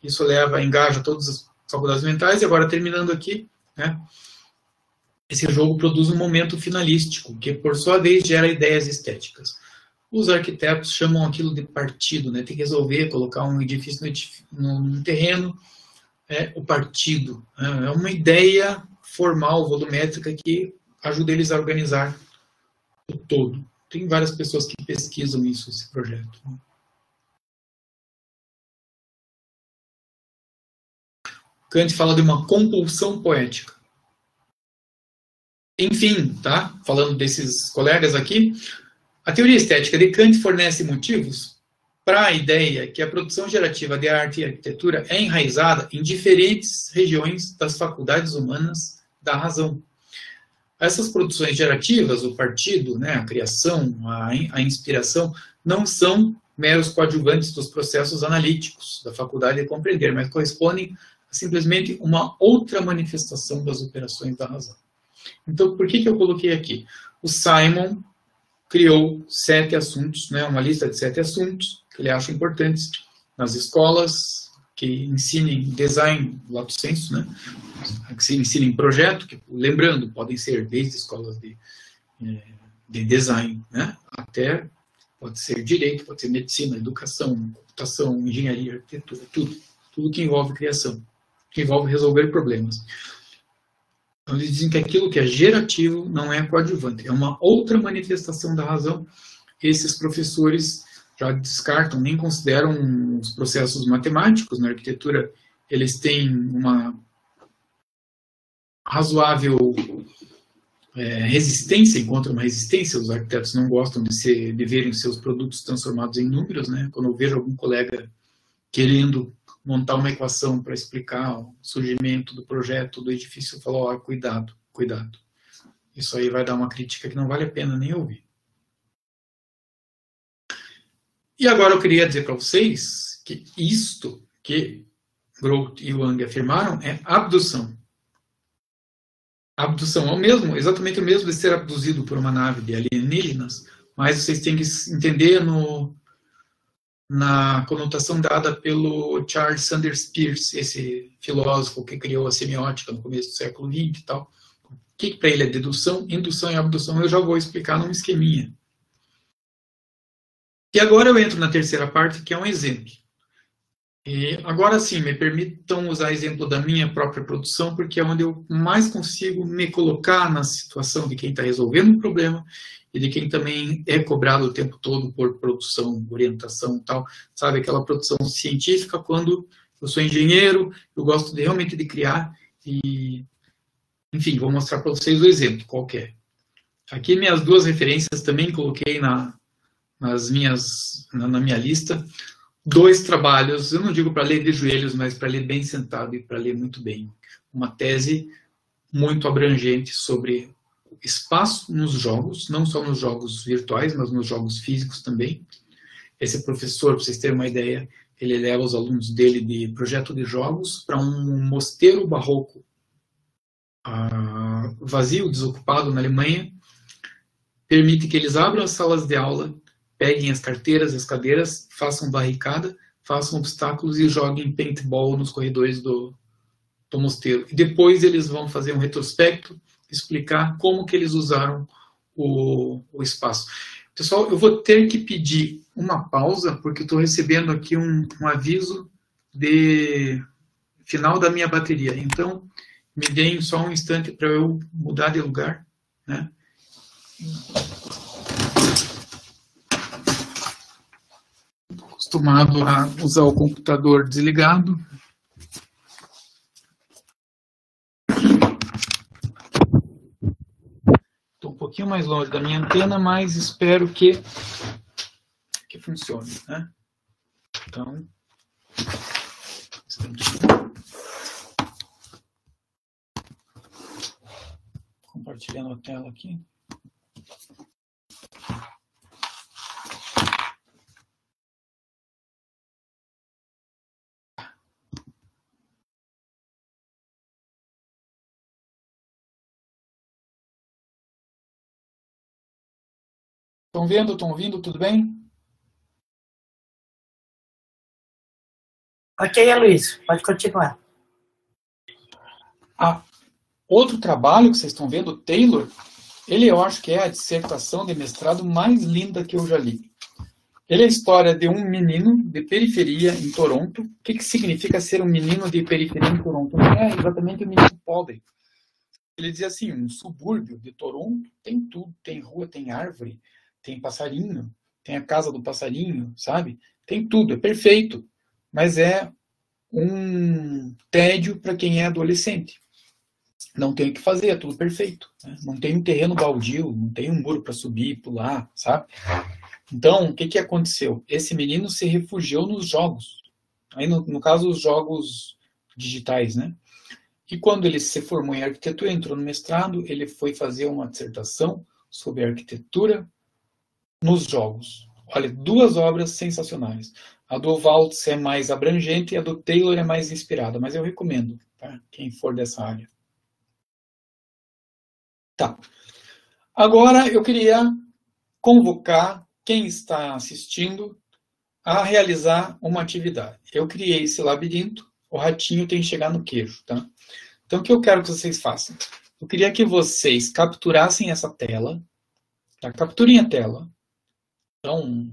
isso engaja todas as faculdades mentais, e agora terminando aqui, né? Esse jogo produz um momento finalístico, que por sua vez gera ideias estéticas. Os arquitetos chamam aquilo de partido, né? Tem que resolver, colocar um edifício no terreno, o partido. É uma ideia formal, volumétrica, que ajuda eles a organizar o todo. Tem várias pessoas que pesquisam isso, esse projeto. Kant fala de uma compulsão poética. Enfim, tá? Falando desses colegas aqui, a teoria estética de Kant fornece motivos para a ideia que a produção gerativa de arte e arquitetura é enraizada em diferentes regiões das faculdades humanas da razão. Essas produções gerativas, o partido, né, a criação, a inspiração, não são meros coadjuvantes dos processos analíticos da faculdade de compreender, mas correspondem a simplesmente uma outra manifestação das operações da razão. Então, por que eu coloquei aqui? O Simon criou 7 assuntos, né, uma lista de 7 assuntos que ele acha importantes nas escolas, que ensinem design, lato sensu, né, que ensinem projeto, que, lembrando, podem ser desde escolas de design, né, até pode ser direito, pode ser medicina, educação, computação, engenharia, arquitetura, tudo que envolve criação, que envolve resolver problemas. Então, eles dizem que aquilo que é gerativo não é coadjuvante, é uma outra manifestação da razão. Esses professores já descartam, nem consideram os processos matemáticos. Na arquitetura, eles têm uma razoável resistência, encontram uma resistência. Os arquitetos não gostam de verem seus produtos transformados em números, né? Quando eu vejo algum colega querendo montar uma equação para explicar o surgimento do projeto, do edifício, eu falo, cuidado, cuidado. Isso aí vai dar uma crítica que não vale a pena nem ouvir. E agora eu queria dizer para vocês que isto que Grote e Wang afirmaram é abdução. Abdução é o mesmo, exatamente o mesmo de ser abduzido por uma nave de alienígenas, mas vocês têm que entender na conotação dada pelo Charles Sanders Peirce, esse filósofo que criou a semiótica no começo do século XX e tal. O que para ele é dedução, indução e abdução, eu já vou explicar num esqueminha. E agora eu entro na terceira parte, que é um exemplo. E agora sim, me permitam usar exemplo da minha própria produção, porque é onde eu mais consigo me colocar na situação de quem está resolvendo um problema e de quem também é cobrado o tempo todo por produção, orientação e tal. Sabe, aquela produção científica, quando eu sou engenheiro, eu gosto de, realmente de criar e... Enfim, vou mostrar para vocês o exemplo, qualquer. Aqui minhas duas referências também coloquei na minha lista. Dois trabalhos, eu não digo para ler de joelhos, mas para ler bem sentado e para ler muito bem. Uma tese muito abrangente sobre espaço nos jogos, não só nos jogos virtuais, mas nos jogos físicos também. Esse professor, para vocês terem uma ideia, ele leva os alunos dele de projeto de jogos para um mosteiro barroco vazio, desocupado na Alemanha, permite que eles abram as salas de aula, peguem as carteiras, as cadeiras, façam barricada, façam obstáculos e joguem paintball nos corredores do mosteiro. E depois eles vão fazer um retrospecto, explicar como que eles usaram o espaço. Pessoal, eu vou ter que pedir uma pausa, porque estou recebendo aqui um aviso de final da minha bateria. Então, me deem só um instante para eu mudar de lugar, né? Acostumado a usar o computador desligado. Estou um pouquinho mais longe da minha antena, mas espero que funcione, né? Então, compartilhando a tela aqui. Estão vendo? Estão ouvindo? Tudo bem? Ok, Aloísio. Pode continuar. Outro trabalho que vocês estão vendo, Taylor, ele eu acho que é a dissertação de mestrado mais linda que eu já li. Ele é a história de um menino de periferia em Toronto. O que significa ser um menino de periferia em Toronto? Não é exatamente um menino pobre. Ele dizia assim, um subúrbio de Toronto tem tudo, tem rua, tem árvore, tem passarinho, tem a casa do passarinho, sabe? Tem tudo, é perfeito, mas é um tédio para quem é adolescente. Não tem o que fazer, é tudo perfeito, né? Não tem um terreno baldio, não tem um muro para subir, pular, sabe? Então, o que aconteceu? Esse menino se refugiou nos jogos. Aí, no caso, os jogos digitais, né? E quando ele se formou em arquitetura, entrou no mestrado, ele foi fazer uma dissertação sobre arquitetura nos jogos. Olha, duas obras sensacionais. A do Waltz é mais abrangente e a do Taylor é mais inspirada, mas eu recomendo, tá? Quem for dessa área. Tá. Agora eu queria convocar quem está assistindo a realizar uma atividade. Eu criei esse labirinto, o ratinho tem que chegar no queijo, tá? Então o que eu quero que vocês façam? Eu queria que vocês capturassem essa tela, tá? Capturem a tela. Então,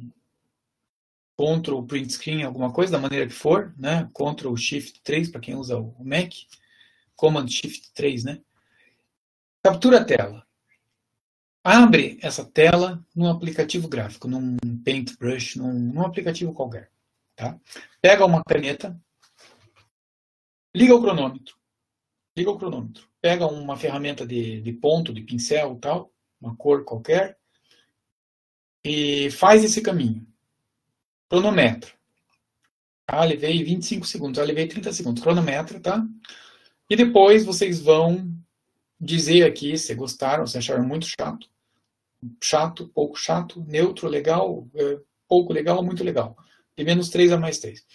Ctrl print screen, alguma coisa, da maneira que for, né? Ctrl Shift 3 para quem usa o Mac, Command Shift 3, né? Captura a tela. Abre essa tela num aplicativo gráfico, num paintbrush, num aplicativo qualquer. Tá? Pega uma caneta, liga o cronômetro. Liga o cronômetro. Pega uma ferramenta de ponto, de pincel, tal, uma cor qualquer, e faz esse caminho. Cronometra. Ah, levei 25 segundos, ah, levei 30 segundos. Cronometra, tá? E depois vocês vão dizer aqui se gostaram, se acharam muito chato, chato, pouco chato, neutro, legal, pouco legal, muito legal. De menos 3 a mais 3.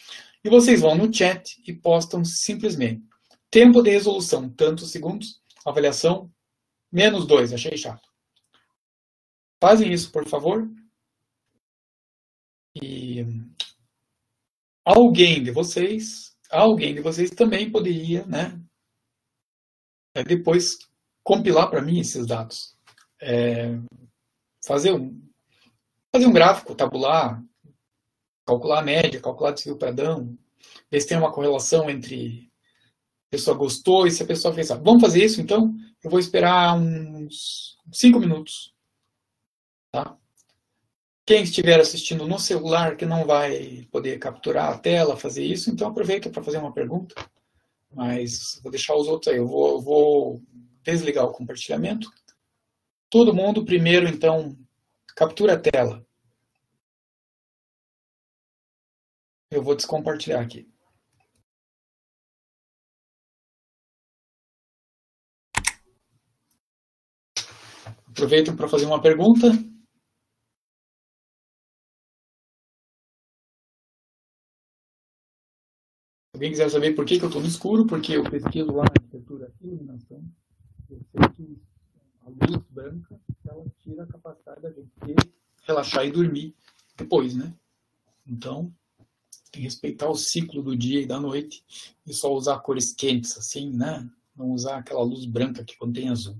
E vocês vão no chat e postam simplesmente. Tempo de resolução, tantos segundos. Avaliação, menos 2, achei chato. Fazem isso, por favor. E alguém de vocês também poderia, né, depois compilar para mim esses dados, fazer um gráfico, tabular, calcular a média, calcular desvio padrão, Vê se tem uma correlação entre a pessoa gostou e se a pessoa fez. Vamos fazer isso, então? Eu vou esperar uns 5 minutos. Tá? Quem estiver assistindo no celular, que não vai poder capturar a tela, fazer isso, então aproveita para fazer uma pergunta. Mas vou deixar os outros aí. Eu vou desligar o compartilhamento. Todo mundo primeiro, então, captura a tela. Eu vou descompartilhar aqui. Aproveitem para fazer uma pergunta. Se alguém quiser saber por que eu estou no escuro, porque eu pesquiso lá na arquitetura e iluminação, eu sei que a luz branca ela tira a capacidade da gente relaxar e dormir depois, né? Então, tem que respeitar o ciclo do dia e da noite e só usar cores quentes, assim, né? Não usar aquela luz branca que contém azul.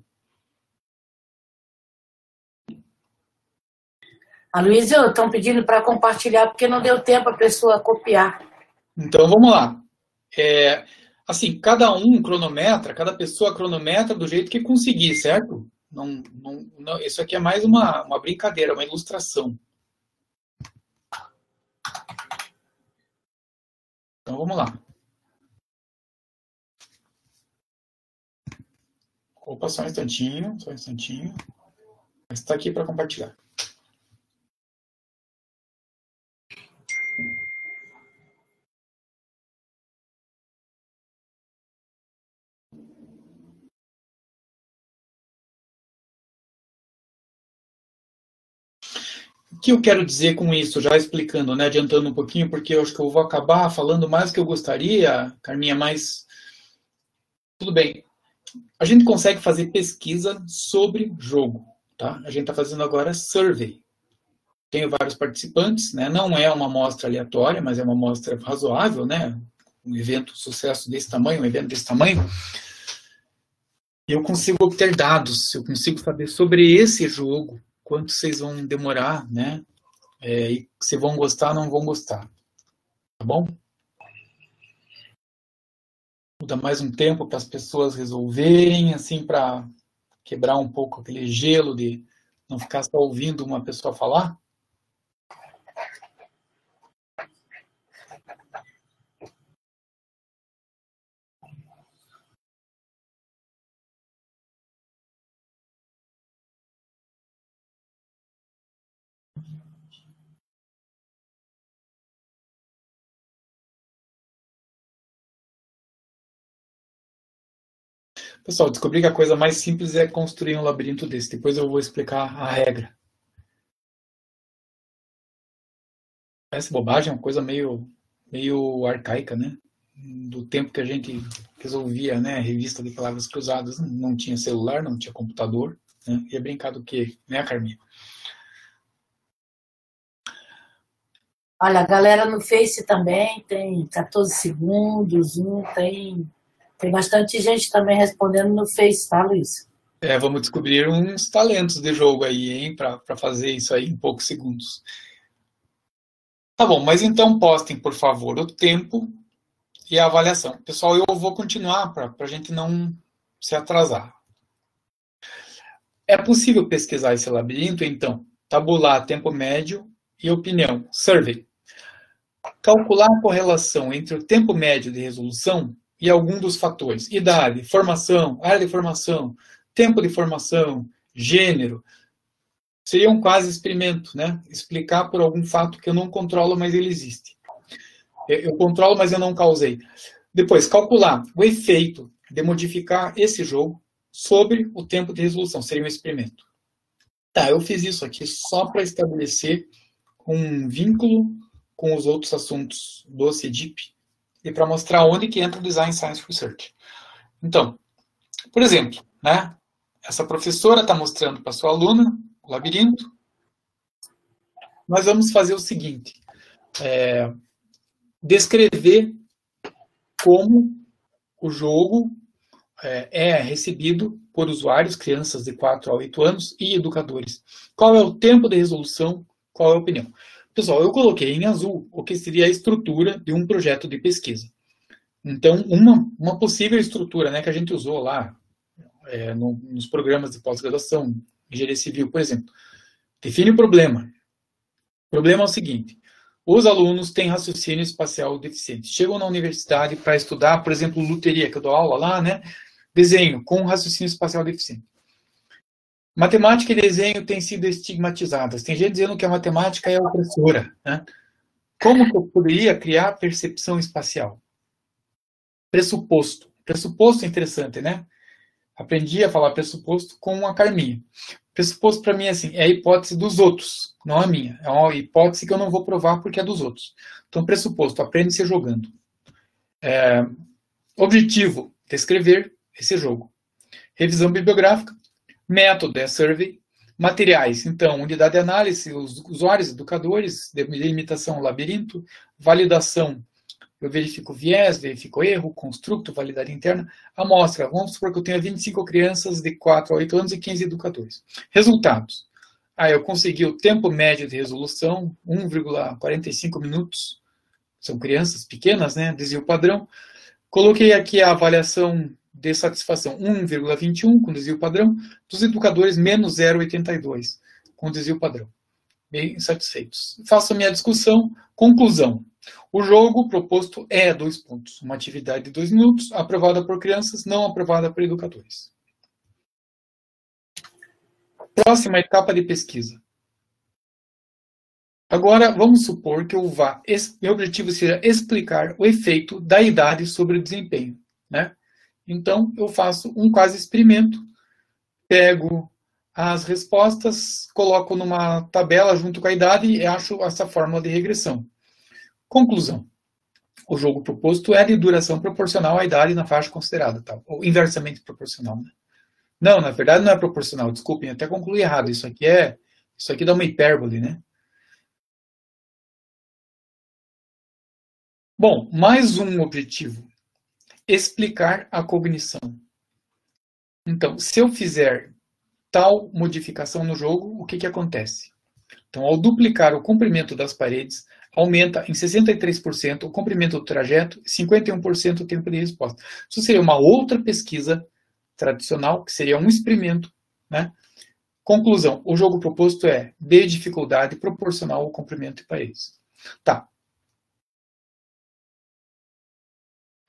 Aloísio, estão pedindo para compartilhar porque não deu tempo a pessoa copiar. Então, vamos lá. Assim, cada um cronometra, cada pessoa cronometra do jeito que conseguir, certo? Não, isso aqui é mais uma brincadeira, uma ilustração. Então, vamos lá. Opa, só um instantinho. Está aqui para compartilhar. O que eu quero dizer com isso, já explicando, né, adiantando um pouquinho, porque eu acho que eu vou acabar falando mais do que eu gostaria, Carminha, mas tudo bem. A gente consegue fazer pesquisa sobre jogo, tá? A gente está fazendo agora survey. Tenho vários participantes, né? Não é uma amostra aleatória, mas é uma amostra razoável, né? Um evento, sucesso desse tamanho, um evento desse tamanho. Eu consigo obter dados, eu consigo saber sobre esse jogo, quanto vocês vão demorar, né? E se vão gostar, não vão gostar. Tá bom? Vou dar mais um tempo para as pessoas resolverem, assim, para quebrar um pouco aquele gelo de não ficar só ouvindo uma pessoa falar. Pessoal, descobri que a coisa mais simples é construir um labirinto desse. Depois eu vou explicar a regra. Essa bobagem é uma coisa meio arcaica, né? Do tempo que a gente resolvia, né? Revista de palavras cruzadas. Não tinha celular, não tinha computador. Né? Ia brincar do quê? Né, Carminha? Olha, a galera no Face também tem 14 segundos, não tem... Tem bastante gente também respondendo no Face, tá, Luiz? Vamos descobrir uns talentos de jogo aí, hein? Para fazer isso aí em poucos segundos. Tá bom, mas então postem, por favor, o tempo e a avaliação. Pessoal, eu vou continuar para a gente não se atrasar. É possível pesquisar esse labirinto, então? Tabular tempo médio e opinião. Survey. Calcular a correlação entre o tempo médio de resolução e algum dos fatores, idade, formação, área de formação, tempo de formação, gênero, seria um quase experimento, né? Explicar por algum fato que eu não controlo, mas ele existe. Eu controlo, mas eu não causei. Depois, calcular o efeito de modificar esse jogo sobre o tempo de resolução, seria um experimento. Tá, eu fiz isso aqui só para estabelecer um vínculo com os outros assuntos do SIDIP, e para mostrar onde que entra o Design Science Research. Então, por exemplo, né, essa professora está mostrando para sua aluna o labirinto. Nós vamos fazer o seguinte, descrever como o jogo é recebido por usuários, crianças de 4 a 8 anos e educadores. Qual é o tempo de resolução, qual é a opinião. Pessoal, eu coloquei em azul o que seria a estrutura de um projeto de pesquisa. Então, uma possível estrutura, né, que a gente usou lá nos programas de pós-graduação, engenharia civil, por exemplo. Define o problema. O problema é o seguinte. Os alunos têm raciocínio espacial deficiente. Chegam na universidade para estudar, por exemplo, luteria, que eu dou aula lá, né? Desenho com raciocínio espacial deficiente. Matemática e desenho têm sido estigmatizadas. Tem gente dizendo que a matemática é opressora, né? Como que eu poderia criar percepção espacial? Pressuposto. Pressuposto é interessante, né? Aprendi a falar pressuposto com a Carminha. Pressuposto para mim é assim, é a hipótese dos outros, não a minha. É uma hipótese que eu não vou provar porque é dos outros. Então, pressuposto, aprende-se jogando. Objetivo, descrever esse jogo. Revisão bibliográfica. Método é survey. Materiais, então, unidade de análise, os usuários, educadores, delimitação, labirinto, validação. Eu verifico viés, verifico erro, construto, validade interna, amostra. Vamos supor que eu tenha 25 crianças de 4 a 8 anos e 15 educadores. Resultados. Aí eu consegui o tempo médio de resolução, 1,45 minutos. São crianças pequenas, né? Desvio padrão. Coloquei aqui a avaliação de satisfação, 1,21 com desvio padrão. Dos educadores, menos 0,82 com desvio padrão. Bem satisfeitos. Faço a minha discussão. Conclusão. O jogo proposto é 2 pontos. Uma atividade de 2 minutos, aprovada por crianças, não aprovada por educadores. Próxima etapa de pesquisa. Agora, vamos supor que eu vá... Meu objetivo seja explicar o efeito da idade sobre o desempenho, né? Então, eu faço um quase experimento, pego as respostas, coloco numa tabela junto com a idade e acho essa fórmula de regressão. Conclusão. O jogo proposto é de duração proporcional à idade na faixa considerada, tá? Ou inversamente proporcional, né? Não, na verdade não é proporcional, desculpem, até concluí errado. Isso aqui dá uma hipérbole, né? Bom, mais um objetivo. Explicar a cognição. Então, se eu fizer tal modificação no jogo, o que acontece? Então, ao duplicar o comprimento das paredes, aumenta em 63% o comprimento do trajeto e 51% o tempo de resposta. Isso seria uma outra pesquisa tradicional, que seria um experimento, né? Conclusão, o jogo proposto é de dificuldade proporcional ao comprimento de paredes. Tá.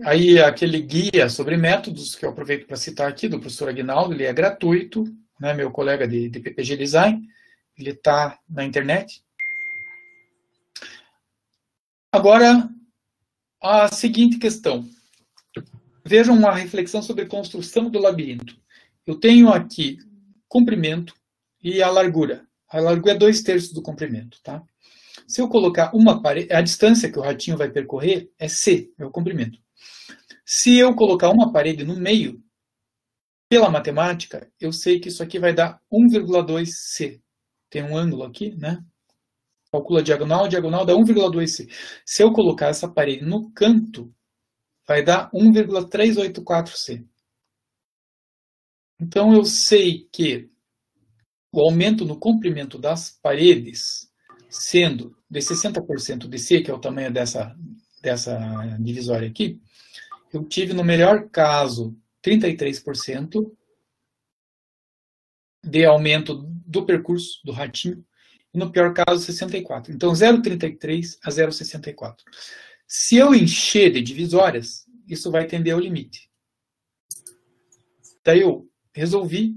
Aí aquele guia sobre métodos, que eu aproveito para citar aqui, do professor Aguinaldo, ele é gratuito, né? Meu colega de PPG Design, ele está na internet. Agora, a seguinte questão. Vejam uma reflexão sobre construção do labirinto. Eu tenho aqui comprimento e a largura. A largura é 2/3 do comprimento, tá? Se eu colocar uma parede, a distância que o ratinho vai percorrer é C, é o comprimento. Se eu colocar uma parede no meio, pela matemática, eu sei que isso aqui vai dar 1,2C. Tem um ângulo aqui, né? Calcula a diagonal dá 1,2C. Se eu colocar essa parede no canto, vai dar 1,384C. Então, eu sei que o aumento no comprimento das paredes, sendo de 60% de C, que é o tamanho dessa divisória aqui, eu tive, no melhor caso, 33% de aumento do percurso do ratinho, no pior caso, 64. Então, 0,33 a 0,64. Se eu encher de divisórias, isso vai tender ao limite. Daí eu resolvi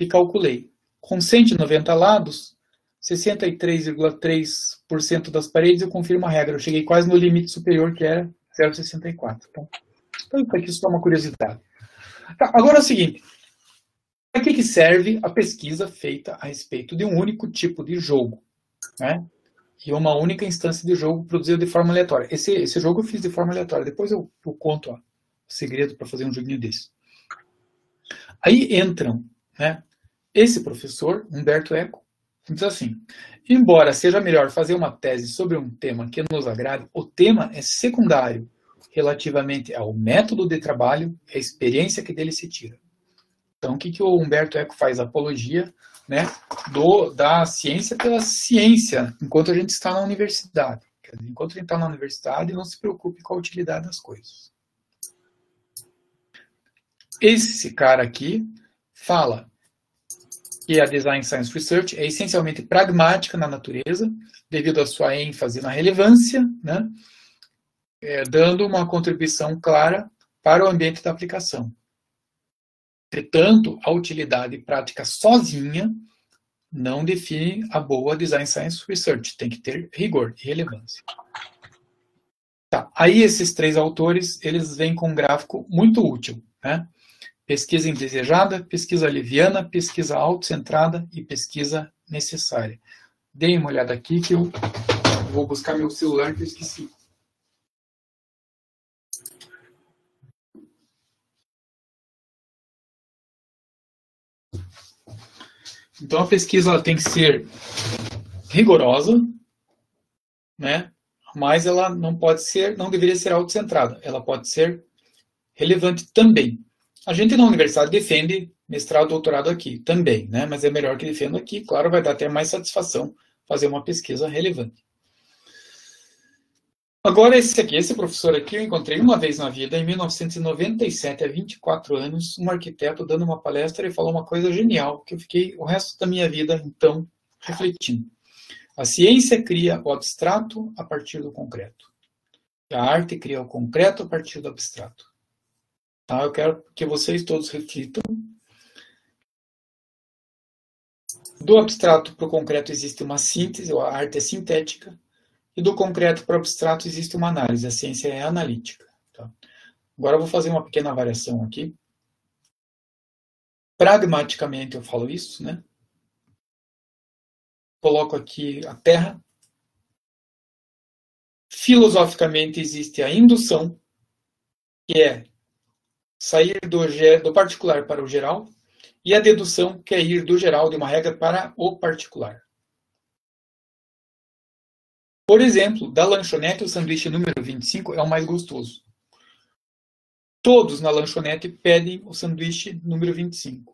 e calculei. Com 190 lados, 63,3% das paredes, eu confirmo a regra. Eu cheguei quase no limite superior, que era 0,64. Então, aqui só uma curiosidade. Tá, agora é o seguinte. Para que serve a pesquisa feita a respeito de um único tipo de jogo, né? E uma única instância de jogo produzida de forma aleatória. Esse jogo eu fiz de forma aleatória. Depois eu conto o segredo para fazer um joguinho desse. Aí entram, né, esse professor, Umberto Eco, e diz assim, embora seja melhor fazer uma tese sobre um tema que nos agrade, o tema é secundário relativamente ao método de trabalho e à experiência que dele se tira. Então, o que o Umberto Eco faz? Apologia né, da ciência pela ciência, enquanto a gente está na universidade. Quer dizer, enquanto a gente está na universidade, não se preocupe com a utilidade das coisas. Esse cara aqui fala que a Design Science Research é essencialmente pragmática na natureza, devido à sua ênfase na relevância, né, dando uma contribuição clara para o ambiente da aplicação. Entretanto, a utilidade prática sozinha não define a boa Design Science Research. Tem que ter rigor e relevância. Tá. Aí esses três autores, eles vêm com um gráfico muito útil, né? Pesquisa indesejada, pesquisa leviana, pesquisa autocentrada e pesquisa necessária. Deem uma olhada aqui que eu vou buscar meu celular que eu esqueci. Então, a pesquisa ela tem que ser rigorosa, né? Mas ela não pode ser, não deveria ser autocentrada. Ela pode ser relevante também. A gente na universidade defende mestrado, doutorado aqui também, né? Mas é melhor que defenda aqui. Claro, vai dar até mais satisfação fazer uma pesquisa relevante. Agora, esse professor aqui, eu encontrei uma vez na vida, em 1997, há 24 anos, um arquiteto dando uma palestra e falou uma coisa genial, que eu fiquei o resto da minha vida, então, refletindo. A ciência cria o abstrato a partir do concreto. A arte cria o concreto a partir do abstrato. Tá? Eu quero que vocês todos reflitam. Do abstrato para o concreto existe uma síntese, a arte é sintética. E do concreto para o abstrato existe uma análise, a ciência é analítica. Tá? Agora eu vou fazer uma pequena variação aqui. Pragmaticamente eu falo isso, né? Coloco aqui a Terra. Filosoficamente existe a indução, que é sair do particular para o geral, e a dedução, que é ir do geral de uma regra para o particular. Por exemplo, da lanchonete, o sanduíche número 25 é o mais gostoso. Todos na lanchonete pedem o sanduíche número 25.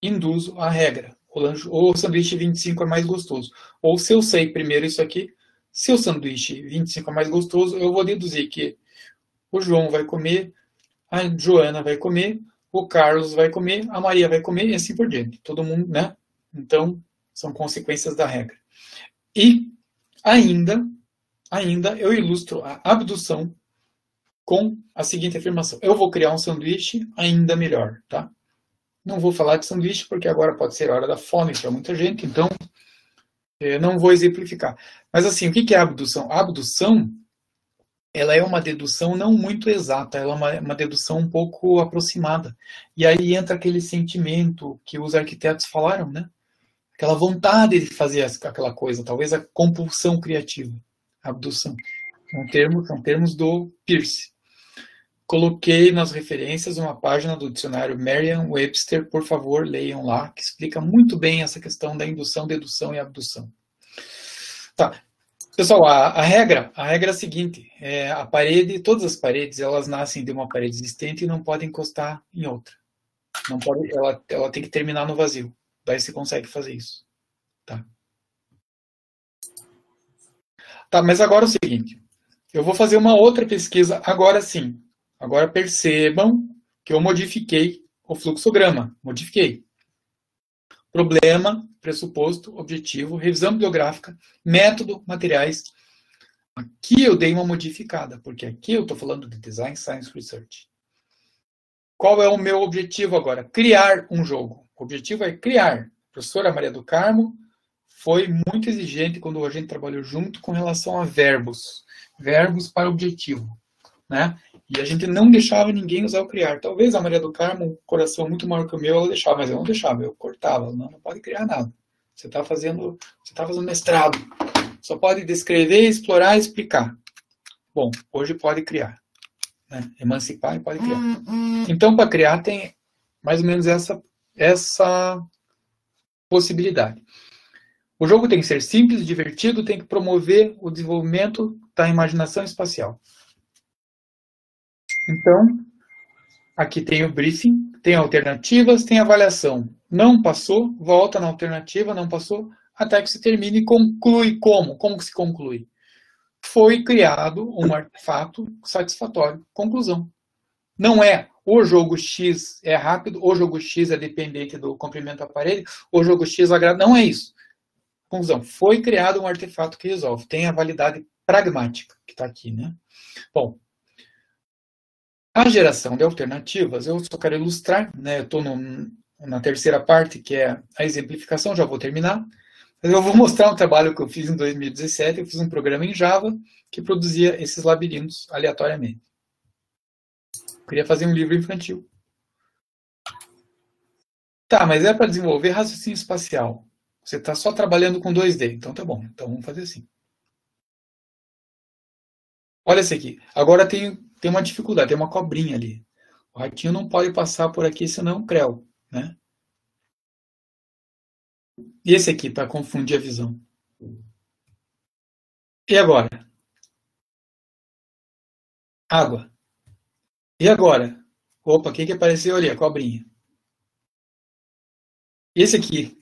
Induzo a regra. Ou o sanduíche 25 é mais gostoso. Ou se eu sei primeiro isso aqui, se o sanduíche 25 é mais gostoso, eu vou deduzir que o João vai comer, a Joana vai comer, o Carlos vai comer, a Maria vai comer e assim por diante. Todo mundo, né? Então, são consequências da regra. E Ainda eu ilustro a abdução com a seguinte afirmação. Eu vou criar um sanduíche ainda melhor, tá? Não vou falar de sanduíche porque agora pode ser a hora da fome para muita gente, então não vou exemplificar. Mas assim, o que é a abdução? A abdução, ela é uma dedução não muito exata, ela é uma dedução um pouco aproximada. E aí entra aquele sentimento que os arquitetos falaram, né? Aquela vontade de fazer aquela coisa, talvez a compulsão criativa, abdução. São termos do Peirce. Coloquei nas referências uma página do dicionário Merriam-Webster, por favor, leiam lá, que explica muito bem essa questão da indução, dedução e abdução. Tá. Pessoal, a regra é a seguinte, a parede, todas as paredes, elas nascem de uma parede existente e não podem encostar em outra. Não pode, ela tem que terminar no vazio. Daí você consegue fazer isso. Tá. Tá, mas agora é o seguinte. Eu vou fazer uma outra pesquisa agora sim. Agora percebam que eu modifiquei o fluxograma. Modifiquei. Problema, pressuposto, objetivo, revisão bibliográfica, método, materiais. Aqui eu dei uma modificada, porque aqui eu estou falando de Design Science Research. Qual é o meu objetivo agora? Criar um jogo. O objetivo é criar. A professora Maria do Carmo foi muito exigente quando a gente trabalhou junto com relação a verbos. Verbos para objetivo. Né? E a gente não deixava ninguém usar o criar. Talvez a Maria do Carmo, um coração muito maior que o meu, ela deixava, mas eu não deixava, eu cortava. Não pode criar nada. Você tá fazendo mestrado. Só pode descrever, explorar e explicar. Bom, hoje pode criar. Né? Emancipar e pode criar. Então, para criar tem mais ou menos essa possibilidade. O jogo tem que ser simples, divertido, tem que promover o desenvolvimento da imaginação espacial. Então, Aqui tem o briefing, tem alternativas, tem avaliação. Não passou, volta na alternativa, não passou, até que se termine e conclui como? Como que se conclui? Foi criado um artefato satisfatório. Conclusão. Não é o jogo X é rápido, o jogo X é dependente do comprimento do aparelho, o jogo X agrada. Não é isso. Conclusão. Foi criado um artefato que resolve. Tem a validade pragmática que está aqui, né? Bom, a geração de alternativas, eu só quero ilustrar, né? Eu estou na terceira parte, que é a exemplificação, já vou terminar. Mas eu vou mostrar um trabalho que eu fiz em 2017, eu fiz um programa em Java que produzia esses labirintos aleatoriamente. Eu queria fazer um livro infantil. Tá, mas é para desenvolver raciocínio espacial. Você está só trabalhando com 2D, então tá bom. Então vamos fazer assim. Olha esse aqui. Agora tem uma dificuldade, tem uma cobrinha ali. O ratinho não pode passar por aqui, senão creu, né? E esse aqui, para confundir a visão. E agora? Água. E agora? Opa, o que apareceu ali? A cobrinha. E esse aqui?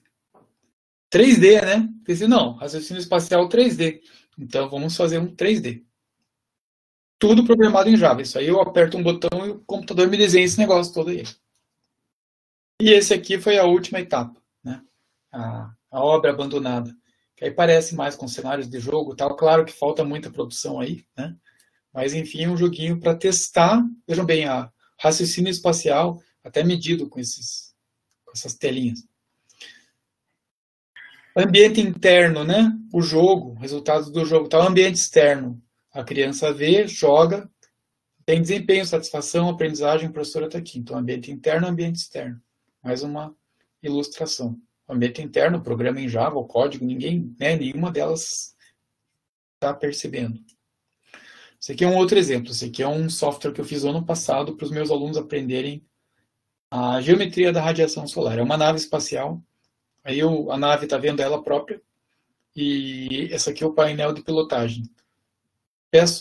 3D, né? Pensei, não, raciocínio espacial 3D. Então, vamos fazer um 3D. Tudo programado em Java. Isso aí eu aperto um botão e o computador me desenha esse negócio todo aí. E esse aqui foi a última etapa, né? A obra abandonada. Que aí parece mais com cenários de jogo e tal. Claro que falta muita produção aí, né? Mas, enfim, um joguinho para testar. Vejam bem, a raciocínio espacial até medido com essas telinhas. Ambiente interno, né? O jogo, resultados do jogo. Tá? Ambiente externo. A criança vê, joga, tem desempenho, satisfação, aprendizagem, a professora está aqui. Então, ambiente interno, ambiente externo. Mais uma ilustração. O ambiente interno, o programa em Java, o código, ninguém, né, nenhuma delas está percebendo. Esse aqui é um outro exemplo. Esse aqui é um software que eu fiz ano passado para os meus alunos aprenderem a geometria da radiação solar. É uma nave espacial. Aí a nave está vendo ela própria. E esse aqui é o painel de pilotagem.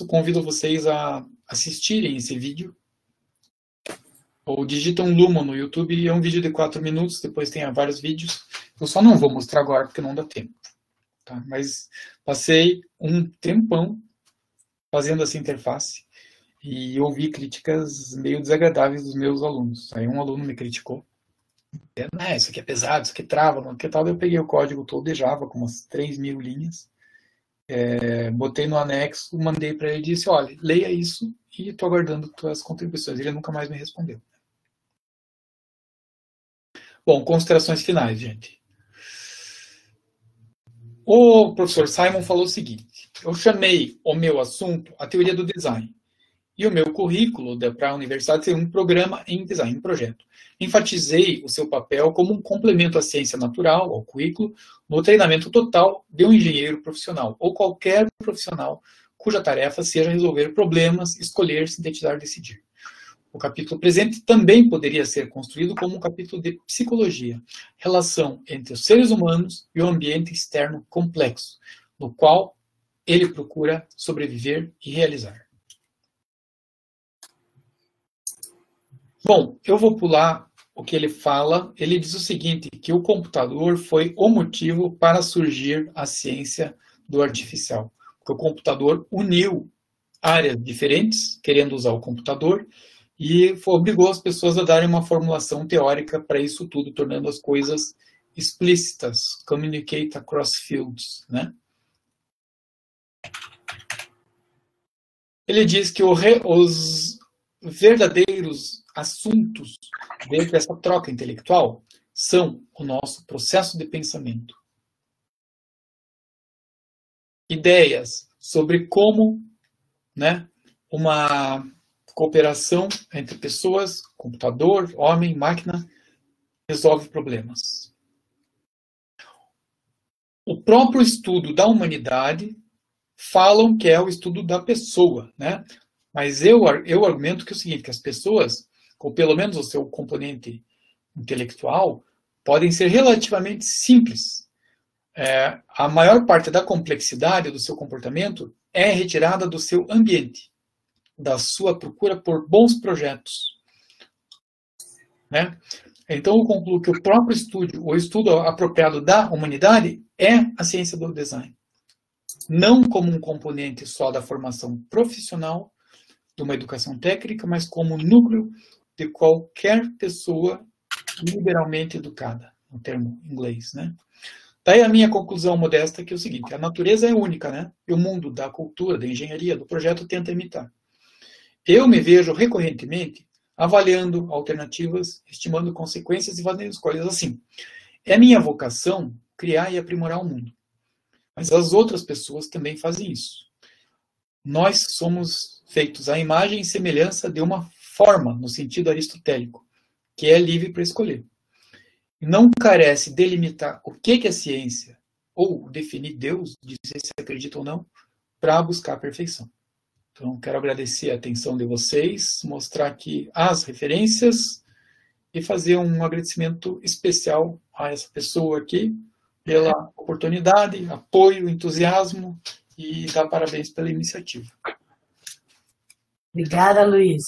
Convido vocês a assistirem esse vídeo. Ou digitam Lumo no YouTube, é um vídeo de 4 minutos, depois tem vários vídeos. Eu só não vou mostrar agora porque não dá tempo. Tá? Mas passei um tempão fazendo essa interface e ouvi críticas meio desagradáveis dos meus alunos. Aí um aluno me criticou. Né, isso aqui é pesado, isso aqui trava, não que tal. Eu peguei o código todo de Java, com umas 3.000 linhas. Botei no anexo, mandei para ele e disse, olha, leia isso e estou aguardando tuas contribuições. Ele nunca mais me respondeu. Bom, considerações finais, gente. O professor Simon falou o seguinte, eu chamei o meu assunto a teoria do design e o meu currículo para a universidade é um programa em design, um projeto. Enfatizei o seu papel como um complemento à ciência natural, ao currículo, no treinamento total de um engenheiro profissional ou qualquer profissional cuja tarefa seja resolver problemas, escolher, sintetizar, decidir. O capítulo presente também poderia ser construído como um capítulo de psicologia, relação entre os seres humanos e o ambiente externo complexo, no qual ele procura sobreviver e realizar. Bom, eu vou pular o que ele fala. Ele diz o seguinte, que o computador foi o motivo para surgir a ciência do artificial. Porque o computador uniu áreas diferentes, querendo usar o computador, e obrigou as pessoas a darem uma formulação teórica para isso tudo, tornando as coisas explícitas, communicate across fields, né? Ele diz que os verdadeiros assuntos dentro dessa troca intelectual são o nosso processo de pensamento. Ideias sobre como, né, uma cooperação entre pessoas, computador, homem, máquina, resolve problemas. O próprio estudo da humanidade falam que é o estudo da pessoa, né? Mas eu argumento que é o seguinte, que as pessoas, ou pelo menos o seu componente intelectual, podem ser relativamente simples. A maior parte da complexidade do seu comportamento é retirada do seu ambiente, da sua procura por bons projetos. né? Então, eu concluo que o próprio estudo, o estudo apropriado da humanidade é a ciência do design. Não como um componente só da formação profissional, de uma educação técnica, mas como núcleo de qualquer pessoa liberalmente educada, no termo inglês, né? Daí a minha conclusão modesta que é o seguinte, a natureza é única, né? E o mundo da cultura, da engenharia, do projeto tenta imitar. Eu me vejo recorrentemente avaliando alternativas, estimando consequências e fazendo escolhas assim. É minha vocação criar e aprimorar o mundo. Mas as outras pessoas também fazem isso. Nós somos feitos à imagem e semelhança de uma forma, no sentido aristotélico, que é livre para escolher. Não carece de delimitar o que é ciência, ou definir Deus, dizer se acredita ou não, para buscar a perfeição. Então, quero agradecer a atenção de vocês, mostrar aqui as referências e fazer um agradecimento especial a essa pessoa aqui, pela oportunidade, apoio, entusiasmo e dar parabéns pela iniciativa. Obrigada, Luiz.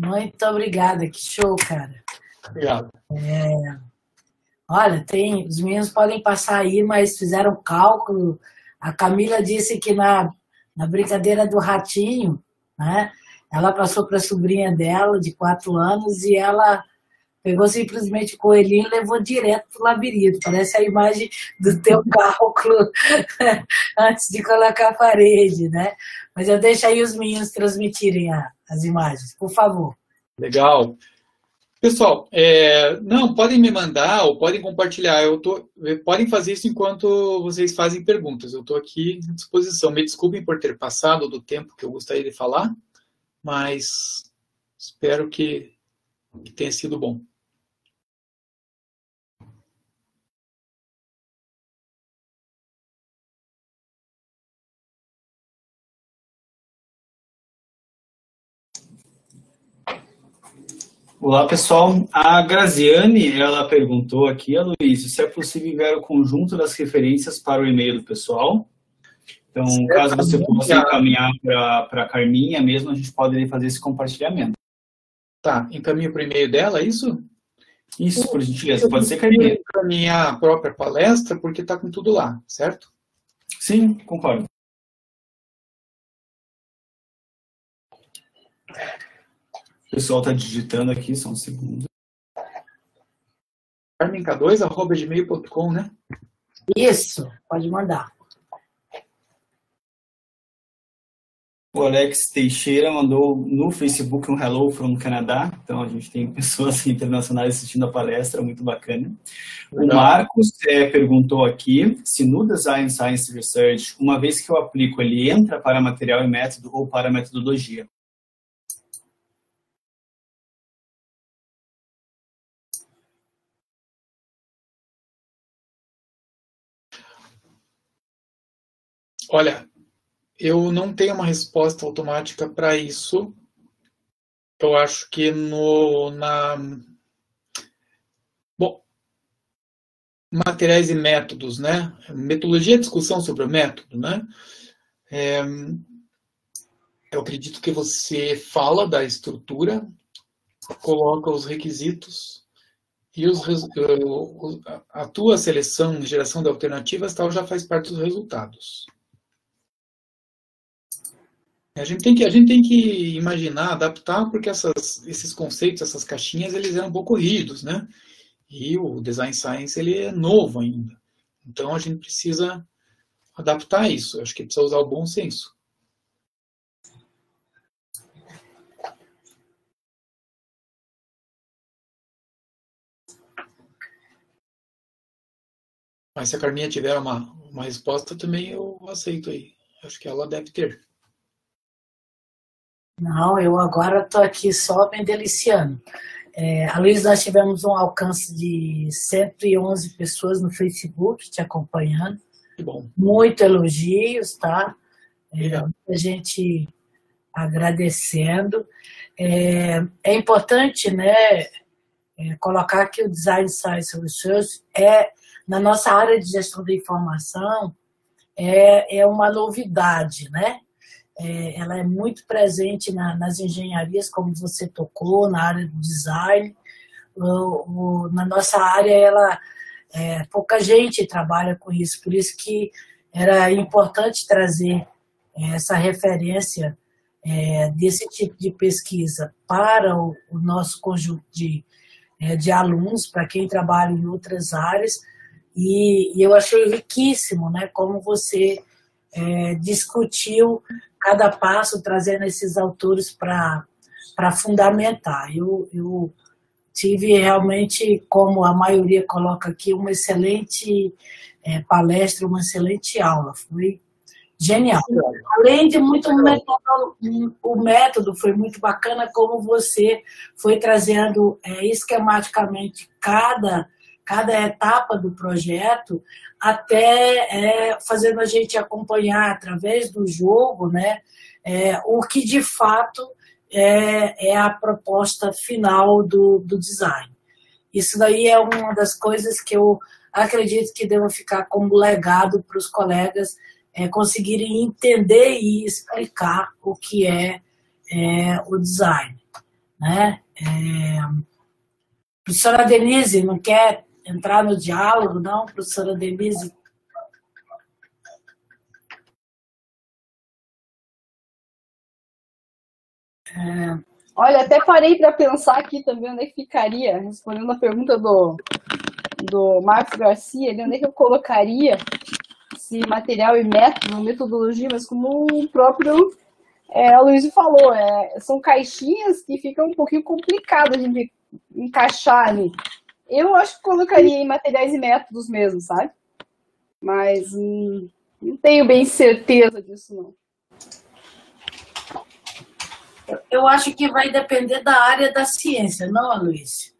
Muito obrigada, que show, cara. Obrigado. É, olha, tem, os meninos podem passar aí, mas fizeram cálculo. A Camila disse que na brincadeira do ratinho, né, ela passou para a sobrinha dela, de 4 anos, e ela pegou simplesmente o coelhinho e levou direto para o labirinto. Parece a imagem do teu cálculo antes de colocar a parede, né? Mas eu deixo aí os meninos transmitirem as imagens, por favor. Legal. Pessoal, não, podem me mandar ou podem compartilhar. Podem fazer isso enquanto vocês fazem perguntas. Eu estou aqui à disposição. Me desculpem por ter passado do tempo que eu gostaria de falar, mas espero que tenha sido bom. Olá, pessoal. A Graziane, ela perguntou aqui, Aloísio, se é possível enviar o conjunto das referências para o e-mail do pessoal. Então, caso você possa encaminhar para a Carminha mesmo, a gente pode fazer esse compartilhamento. Tá, encaminho para o e-mail dela, é isso? Isso, por gentileza, pode ser Carminha. Encaminhar a própria palestra, porque está com tudo lá, certo? Sim, concordo. O pessoal está digitando aqui, só um segundo. carmenk2@gmail.com, né? Isso, pode mandar. O Alex Teixeira mandou no Facebook um hello from Canadá. Então, a gente tem pessoas internacionais assistindo a palestra, muito bacana. O Marcos perguntou aqui se no Design Science Research, uma vez que eu aplico, ele entra para material e método ou para metodologia? Olha, eu não tenho uma resposta automática para isso. Eu acho que Bom, materiais e métodos, né? Metodologia é discussão sobre o método, né? Eu acredito que você fala da estrutura, coloca os requisitos e a tua seleção, geração de alternativas, tal, já faz parte dos resultados. A gente tem que imaginar, adaptar, porque esses conceitos, essas caixinhas, eles eram um pouco rígidos, né? E o Design Science, ele é novo ainda. Então, a gente precisa adaptar isso. Eu acho que precisa usar o bom senso. Mas se a Carminha tiver uma resposta, também eu aceito aí. Acho que ela deve ter. Não, eu agora estou aqui só me deliciando. A Luísa, nós tivemos um alcance de 111 pessoas no Facebook te acompanhando. Que bom. Muito elogios, tá? Muita gente agradecendo. É importante, né, colocar que o Design Science Research na nossa área de gestão da informação, é uma novidade, né? Ela é muito presente nas engenharias, como você tocou, na área do design, na nossa área, pouca gente trabalha com isso, por isso que era importante trazer essa referência desse tipo de pesquisa para o nosso conjunto de alunos, para quem trabalha em outras áreas, e eu achei riquíssimo, né, como você discutiu cada passo, trazendo esses autores para fundamentar. Eu tive realmente, como a maioria coloca aqui, uma excelente palestra, uma excelente aula, foi genial. Além de muito o método foi muito bacana, como você foi trazendo esquematicamente cada etapa do projeto, até fazendo a gente acompanhar através do jogo, né, o que de fato é a proposta final do design. Isso daí é uma das coisas que eu acredito que deva ficar como legado para os colegas conseguirem entender e explicar o que é o design, né? Professora Denise, não quer entrar no diálogo, não, professora Denise? Olha, até parei para pensar aqui também onde é que ficaria, respondendo a pergunta do Marcos Garcia, onde é que eu colocaria esse material e método, metodologia, mas como o próprio Luiz falou, são caixinhas que ficam um pouquinho complicadas de encaixar ali. Eu acho que colocaria em materiais e métodos mesmo, sabe? Mas não tenho bem certeza disso, não. Eu acho que vai depender da área da ciência, não, Aloísio?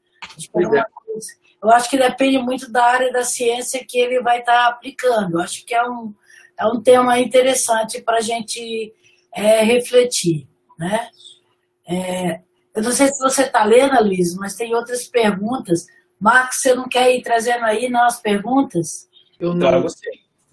Eu acho que depende muito da área da ciência que ele vai estar aplicando. Eu acho que é um tema interessante para a gente refletir, né? Eu não sei se você está lendo, Luiz, mas tem outras perguntas. Marcos, você não quer ir trazendo aí as perguntas? Eu não. Você.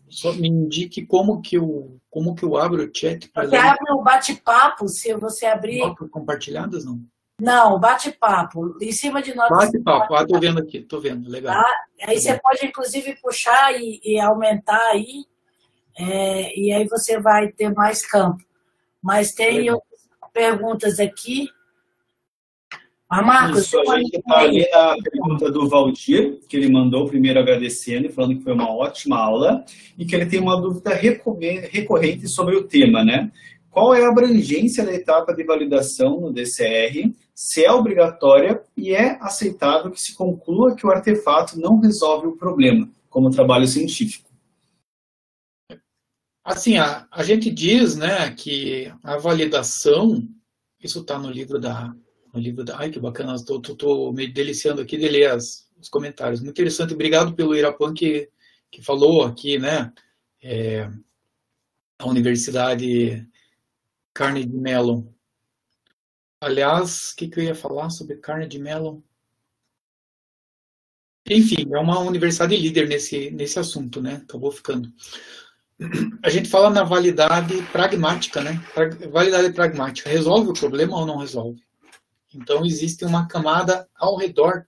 Só me indique como que eu abro o chat. Você abre o bate-papo, se você abrir... Não, por compartilhadas, não? Não, bate-papo. Em cima de nós... Bate-papo. Estou vendo aqui, estou vendo. Legal. Tá? Aí você pode, inclusive, puxar e aumentar aí, e aí você vai ter mais campo. Mas tem perguntas aqui. Ah, Marcos, isso, a gente está lendo a pergunta do Valdir, que ele mandou primeiro agradecendo, falando que foi uma ótima aula, e que ele tem uma dúvida recorrente sobre o tema, né? Qual é a abrangência da etapa de validação no DCR, se é obrigatória e é aceitável que se conclua que o artefato não resolve o problema, como trabalho científico? Assim, a gente diz, né, que a validação, isso está no livro da... Ai, que bacana, estou me deliciando aqui de ler os comentários. Muito interessante, obrigado pelo Irapan que falou aqui, né? A Universidade Carnegie Mellon. Aliás, o que eu ia falar sobre Carnegie Mellon? Enfim, é uma universidade líder nesse assunto, né? Acabou ficando. A gente fala na validade pragmática, né? Validade pragmática, resolve o problema ou não resolve? Então, existe uma camada ao redor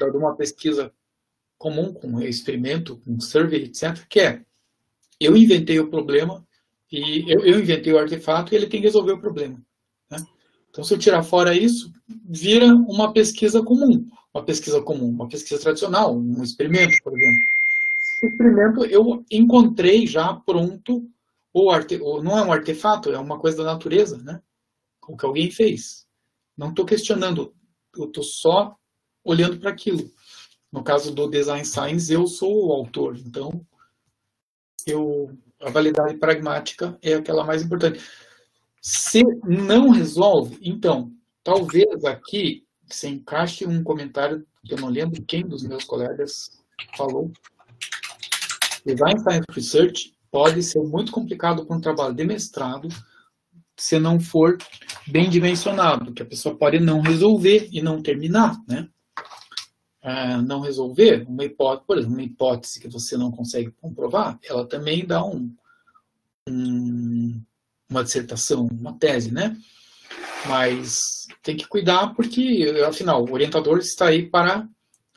de uma pesquisa comum, com experimento, com survey, etc., que é, eu inventei o problema, e eu inventei o artefato, e ele tem que resolver o problema, né? Então, se eu tirar fora isso, vira uma pesquisa comum, uma pesquisa tradicional, um experimento, por exemplo. Esse experimento, eu encontrei já pronto, não é um artefato, é uma coisa da natureza, né? O que alguém fez. Não estou questionando, eu estou só olhando para aquilo. No caso do Design Science, eu sou o autor, então a validade pragmática é aquela mais importante. Se não resolve, então, talvez aqui se encaixe um comentário, que eu não lembro quem dos meus colegas falou. Design Science Research pode ser muito complicado para um trabalho de mestrado, se não for bem dimensionado, que a pessoa pode não resolver e não terminar, né? Não resolver, uma hipótese, por exemplo, uma hipótese que você não consegue comprovar, ela também dá uma dissertação, uma tese, né? Mas tem que cuidar porque, afinal, o orientador está aí para,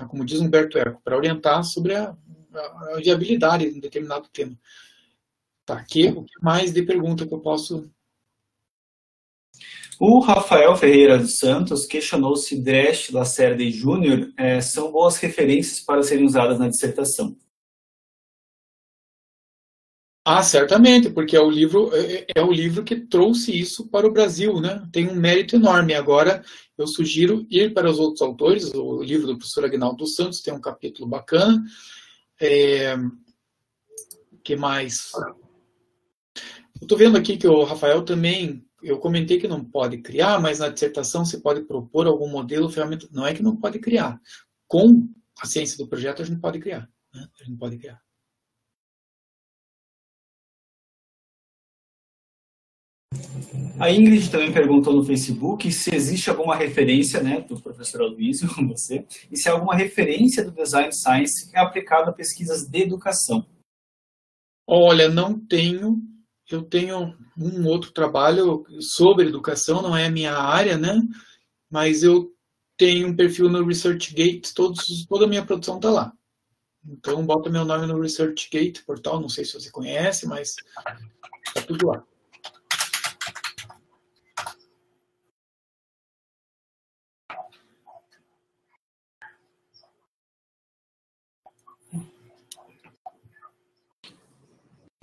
como diz Umberto Eco, para orientar sobre a viabilidade de um determinado tema. Tá, o que mais de pergunta que eu posso... O Rafael Ferreira dos Santos questionou se Dresch, Lacerda e Júnior são boas referências para serem usadas na dissertação. Ah, certamente, porque é o livro que trouxe isso para o Brasil, né? Tem um mérito enorme. Agora, eu sugiro ir para os outros autores. O livro do professor Aguinaldo dos Santos tem um capítulo bacana. O que mais? Eu estou vendo aqui que o Rafael também... Eu comentei que não pode criar, mas na dissertação você pode propor algum modelo, ferramenta. Não é que não pode criar. Com a ciência do projeto, a gente pode criar, né? A gente pode criar. A Ingrid também perguntou no Facebook se existe alguma referência, né, do professor Aloísio, você, e se alguma referência do Design Science é aplicada a pesquisas de educação. Olha, não tenho... Eu tenho um outro trabalho sobre educação, não é a minha área, né? Mas eu tenho um perfil no ResearchGate, toda a minha produção está lá. Então, bota meu nome no ResearchGate, portal, não sei se você conhece, mas está tudo lá.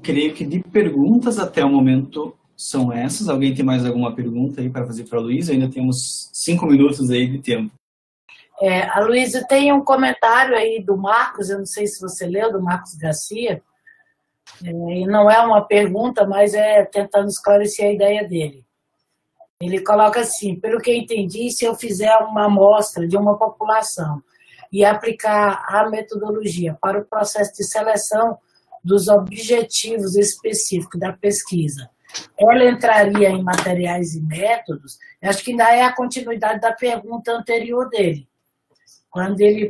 Creio que de perguntas até o momento são essas. Alguém tem mais alguma pergunta aí para fazer para a Luísa? Ainda temos 5 minutos aí de tempo. A Luísa tem um comentário aí do Marcos, eu não sei se você leu, do Marcos Garcia. E não é uma pergunta, mas é tentando esclarecer a ideia dele. Ele coloca assim: pelo que eu entendi, se eu fizer uma amostra de uma população e aplicar a metodologia para o processo de seleção dos objetivos específicos da pesquisa, ela entraria em materiais e métodos? Acho que ainda é a continuidade da pergunta anterior dele. Quando ele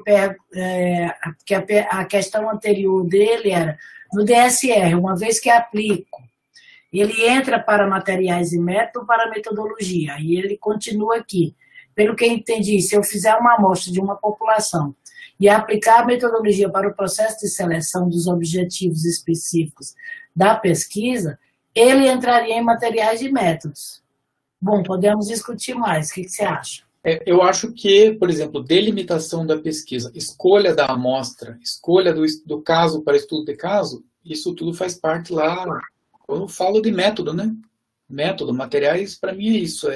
a questão anterior dele era, no DSR, uma vez que aplico, ele entra para materiais e métodos, para metodologia, e ele continua aqui. Pelo que entendi, se eu fizer uma amostra de uma população e aplicar a metodologia para o processo de seleção dos objetivos específicos da pesquisa, ele entraria em materiais de métodos. Bom, podemos discutir mais. O que você acha? Eu acho que, por exemplo, delimitação da pesquisa, escolha da amostra, escolha do caso para estudo de caso, isso tudo faz parte lá. Eu falo de método, né? Método, materiais, para mim é isso.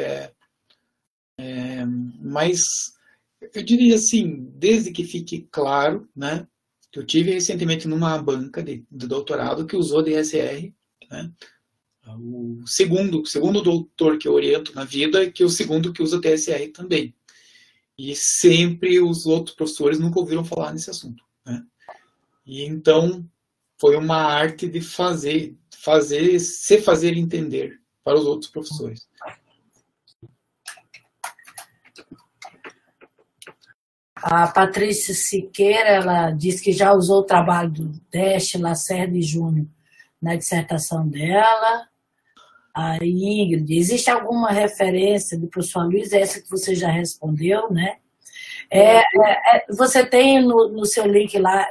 Mas... eu diria assim, desde que fique claro, né? Eu tive recentemente numa banca de doutorado que usou DSR, né? O segundo doutor que eu oriento na vida, que é o segundo que usa DSR também. E sempre os outros professores nunca ouviram falar nesse assunto, né? E então foi uma arte de se fazer entender para os outros professores. A Patrícia Siqueira, ela diz que já usou o trabalho do Dresch, Lacerda e Júnior na dissertação dela. A Ingrid, existe alguma referência do professor Luiz? Essa que você já respondeu, né? Você tem no seu link lá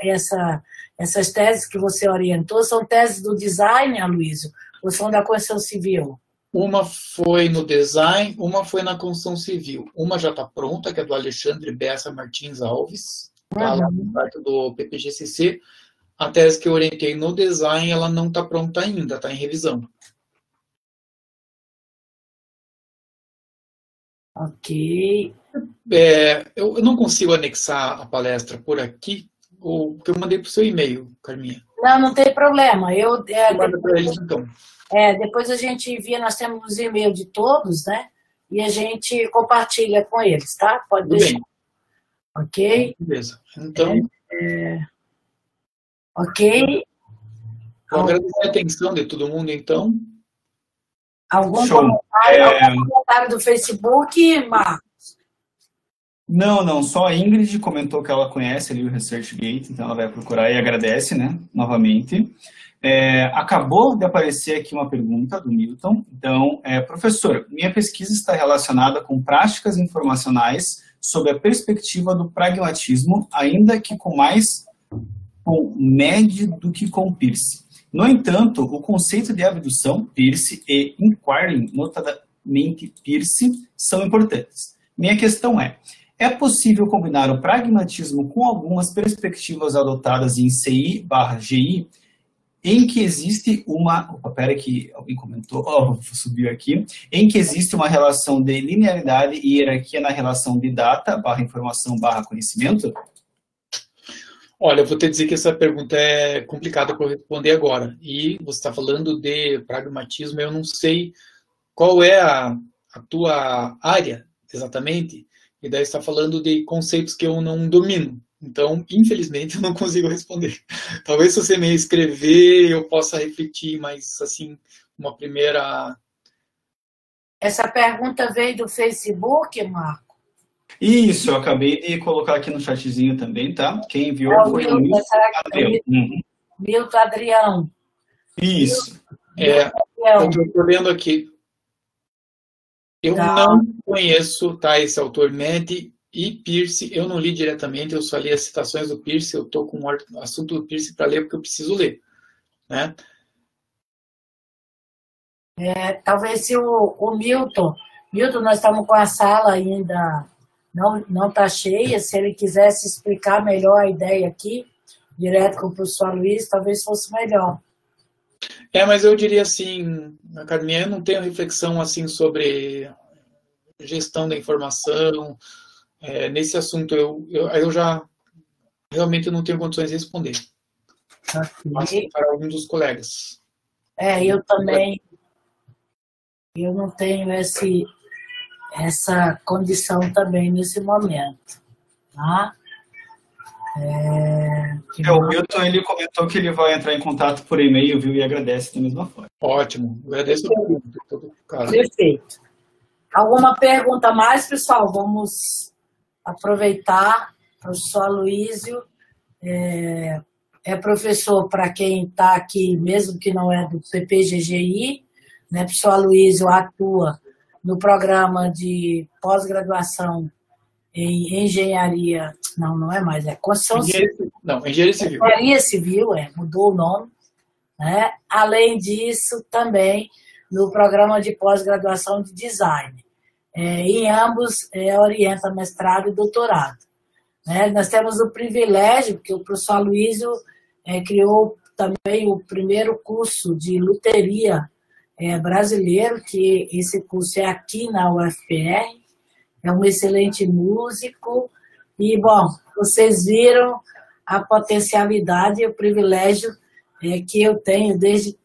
essas teses que você orientou, são teses do design, Aloísio, ou são da construção civil? Uma foi no design, uma foi na construção civil. Uma já está pronta, que é do Alexandre Bessa Martins Alves, tá lá no site do PPGCC. A tese que eu orientei no design, ela não está pronta ainda, está em revisão. Ok. Eu não consigo anexar a palestra por aqui, porque eu mandei para o seu e-mail, Carminha. Não, não tem problema. Guarda para eles, então. Depois a gente envia, nós temos os e-mails de todos, né? E a gente compartilha com eles, tá? Pode deixar. Bem. Ok? Beleza. Então... Ok. Eu agradeço a atenção de todo mundo, então. Algum comentário do Facebook, Marcos? Não, só a Ingrid comentou que ela conhece ali o ResearchGate, então ela vai procurar e agradece, né, novamente. Acabou de aparecer aqui uma pergunta do Milton. Então, professor, minha pesquisa está relacionada com práticas informacionais sob a perspectiva do pragmatismo, ainda que com mais com Med do que com Peirce. No entanto, o conceito de abdução, Peirce, e inquiring, notadamente Peirce, são importantes. Minha questão é, é possível combinar o pragmatismo com algumas perspectivas adotadas em CI/GI, em que existe uma... Espera que alguém comentou, subiu aqui. Em que existe uma relação de linearidade e hierarquia na relação de data, informação, conhecimento? Olha, eu vou te dizer que essa pergunta é complicada para responder agora. E você está falando de pragmatismo, eu não sei qual é a tua área exatamente, e daí está falando de conceitos que eu não domino. Então, infelizmente, eu não consigo responder. Talvez se você me escrever, eu possa refletir, mas, assim, uma primeira... Essa pergunta veio do Facebook, Marco? Isso, eu acabei de colocar aqui no chatzinho também, tá? Quem enviou foi o Milton Adrião. Isso. Eu estou lendo aqui. Eu não conheço, tá, esse autor Med e Peirce, eu não li diretamente, eu só li as citações do Peirce, eu estou com o assunto do Peirce para ler, porque eu preciso ler. Né? Talvez se o Milton... Milton, nós estamos com a sala ainda, não está cheia, se ele quisesse explicar melhor a ideia aqui, direto com o professor Luiz, talvez fosse melhor. Mas eu diria assim, na academia, eu não tenho reflexão assim sobre gestão da informação... nesse assunto, eu já realmente não tenho condições de responder. Mas para alguns dos colegas. Eu também, eu não tenho essa condição também nesse momento. Tá? O Milton, ele comentou que ele vai entrar em contato por e-mail, viu, e agradece da mesma forma. Ótimo, agradeço todo caso. Perfeito. Alguma pergunta mais, pessoal? Vamos... aproveitar, o professor Aloísio é professor para quem está aqui, mesmo que não é do PPGGI, né? O professor Aloísio atua no programa de pós-graduação em engenharia, não é mais, é construção civil. Não, engenharia civil. Engenharia civil, mudou o nome. Né? Além disso, também no programa de pós-graduação de design. Em ambos orienta mestrado e doutorado. Né? Nós temos o privilégio, porque o professor Aloísio criou também o primeiro curso de luteria brasileiro, que esse curso é aqui na UFPR, é um excelente músico, e, bom, vocês viram a potencialidade e o privilégio que eu tenho desde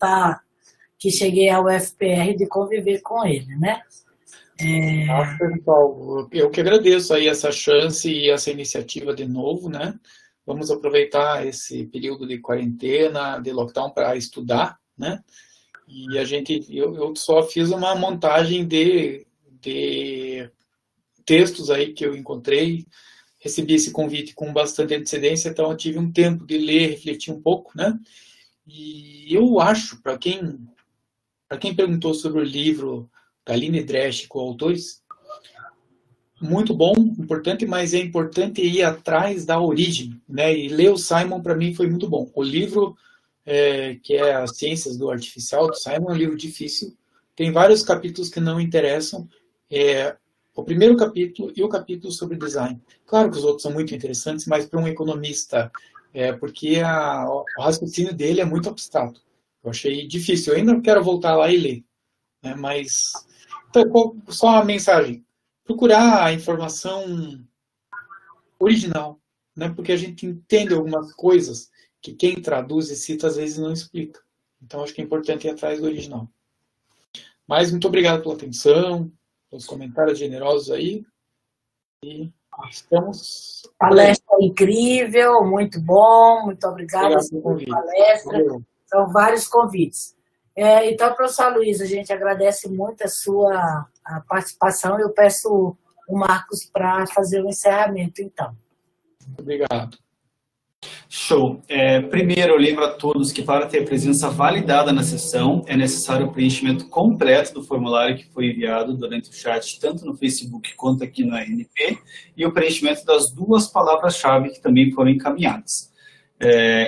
que cheguei à UFPR de conviver com ele, né? Pessoal, eu que agradeço aí essa chance e essa iniciativa de novo, né? Vamos aproveitar esse período de quarentena, de lockdown para estudar, né? E eu só fiz uma montagem de textos aí que eu encontrei, recebi esse convite com bastante antecedência, então eu tive um tempo de ler, refletir um pouco, né? E eu acho, para quem perguntou sobre o livro da Aline Dresch, coautores, muito bom, importante, mas é importante ir atrás da origem, né? E ler o Simon, para mim, foi muito bom. O livro, que é As Ciências do Artificial, do Simon, é um livro difícil, tem vários capítulos que não interessam, o primeiro capítulo e o capítulo sobre design. Claro que os outros são muito interessantes, mas para um economista, porque o raciocínio dele é muito abstrato. Eu achei difícil, eu ainda quero voltar lá e ler, né? Mas... Então, só uma mensagem, procurar a informação original, né? Porque a gente entende algumas coisas que quem traduz e cita às vezes não explica. Então acho que é importante ir atrás do original. Mas muito obrigado pela atenção, pelos comentários generosos aí. E estamos... Palestra incrível, muito bom, muito obrigada pela palestra. São vários convites. Então, professor Luiz, a gente agradece muito a sua participação. Eu peço o Marcos para fazer o encerramento, então. Obrigado. Show. Primeiro, eu lembro a todos que para ter a presença validada na sessão, é necessário o preenchimento completo do formulário que foi enviado durante o chat, tanto no Facebook quanto aqui na ANP, e o preenchimento das duas palavras-chave que também foram encaminhadas.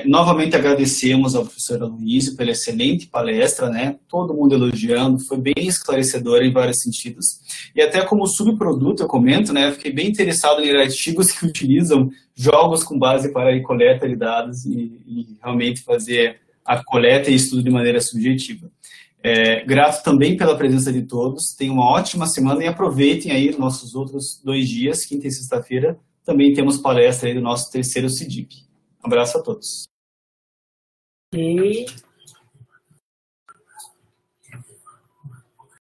Novamente agradecemos ao professor Aloísio pela excelente palestra, né? Todo mundo elogiando, foi bem esclarecedora em vários sentidos. E até como subproduto, eu comento, né? Fiquei bem interessado em ler artigos que utilizam jogos com base para a coleta de dados e realmente fazer a coleta e estudo de maneira subjetiva. Grato também pela presença de todos, tenham uma ótima semana e aproveitem aí nossos outros 2 dias, quinta e sexta-feira, também temos palestra aí do nosso terceiro SIDIP. Um abraço a todos. E...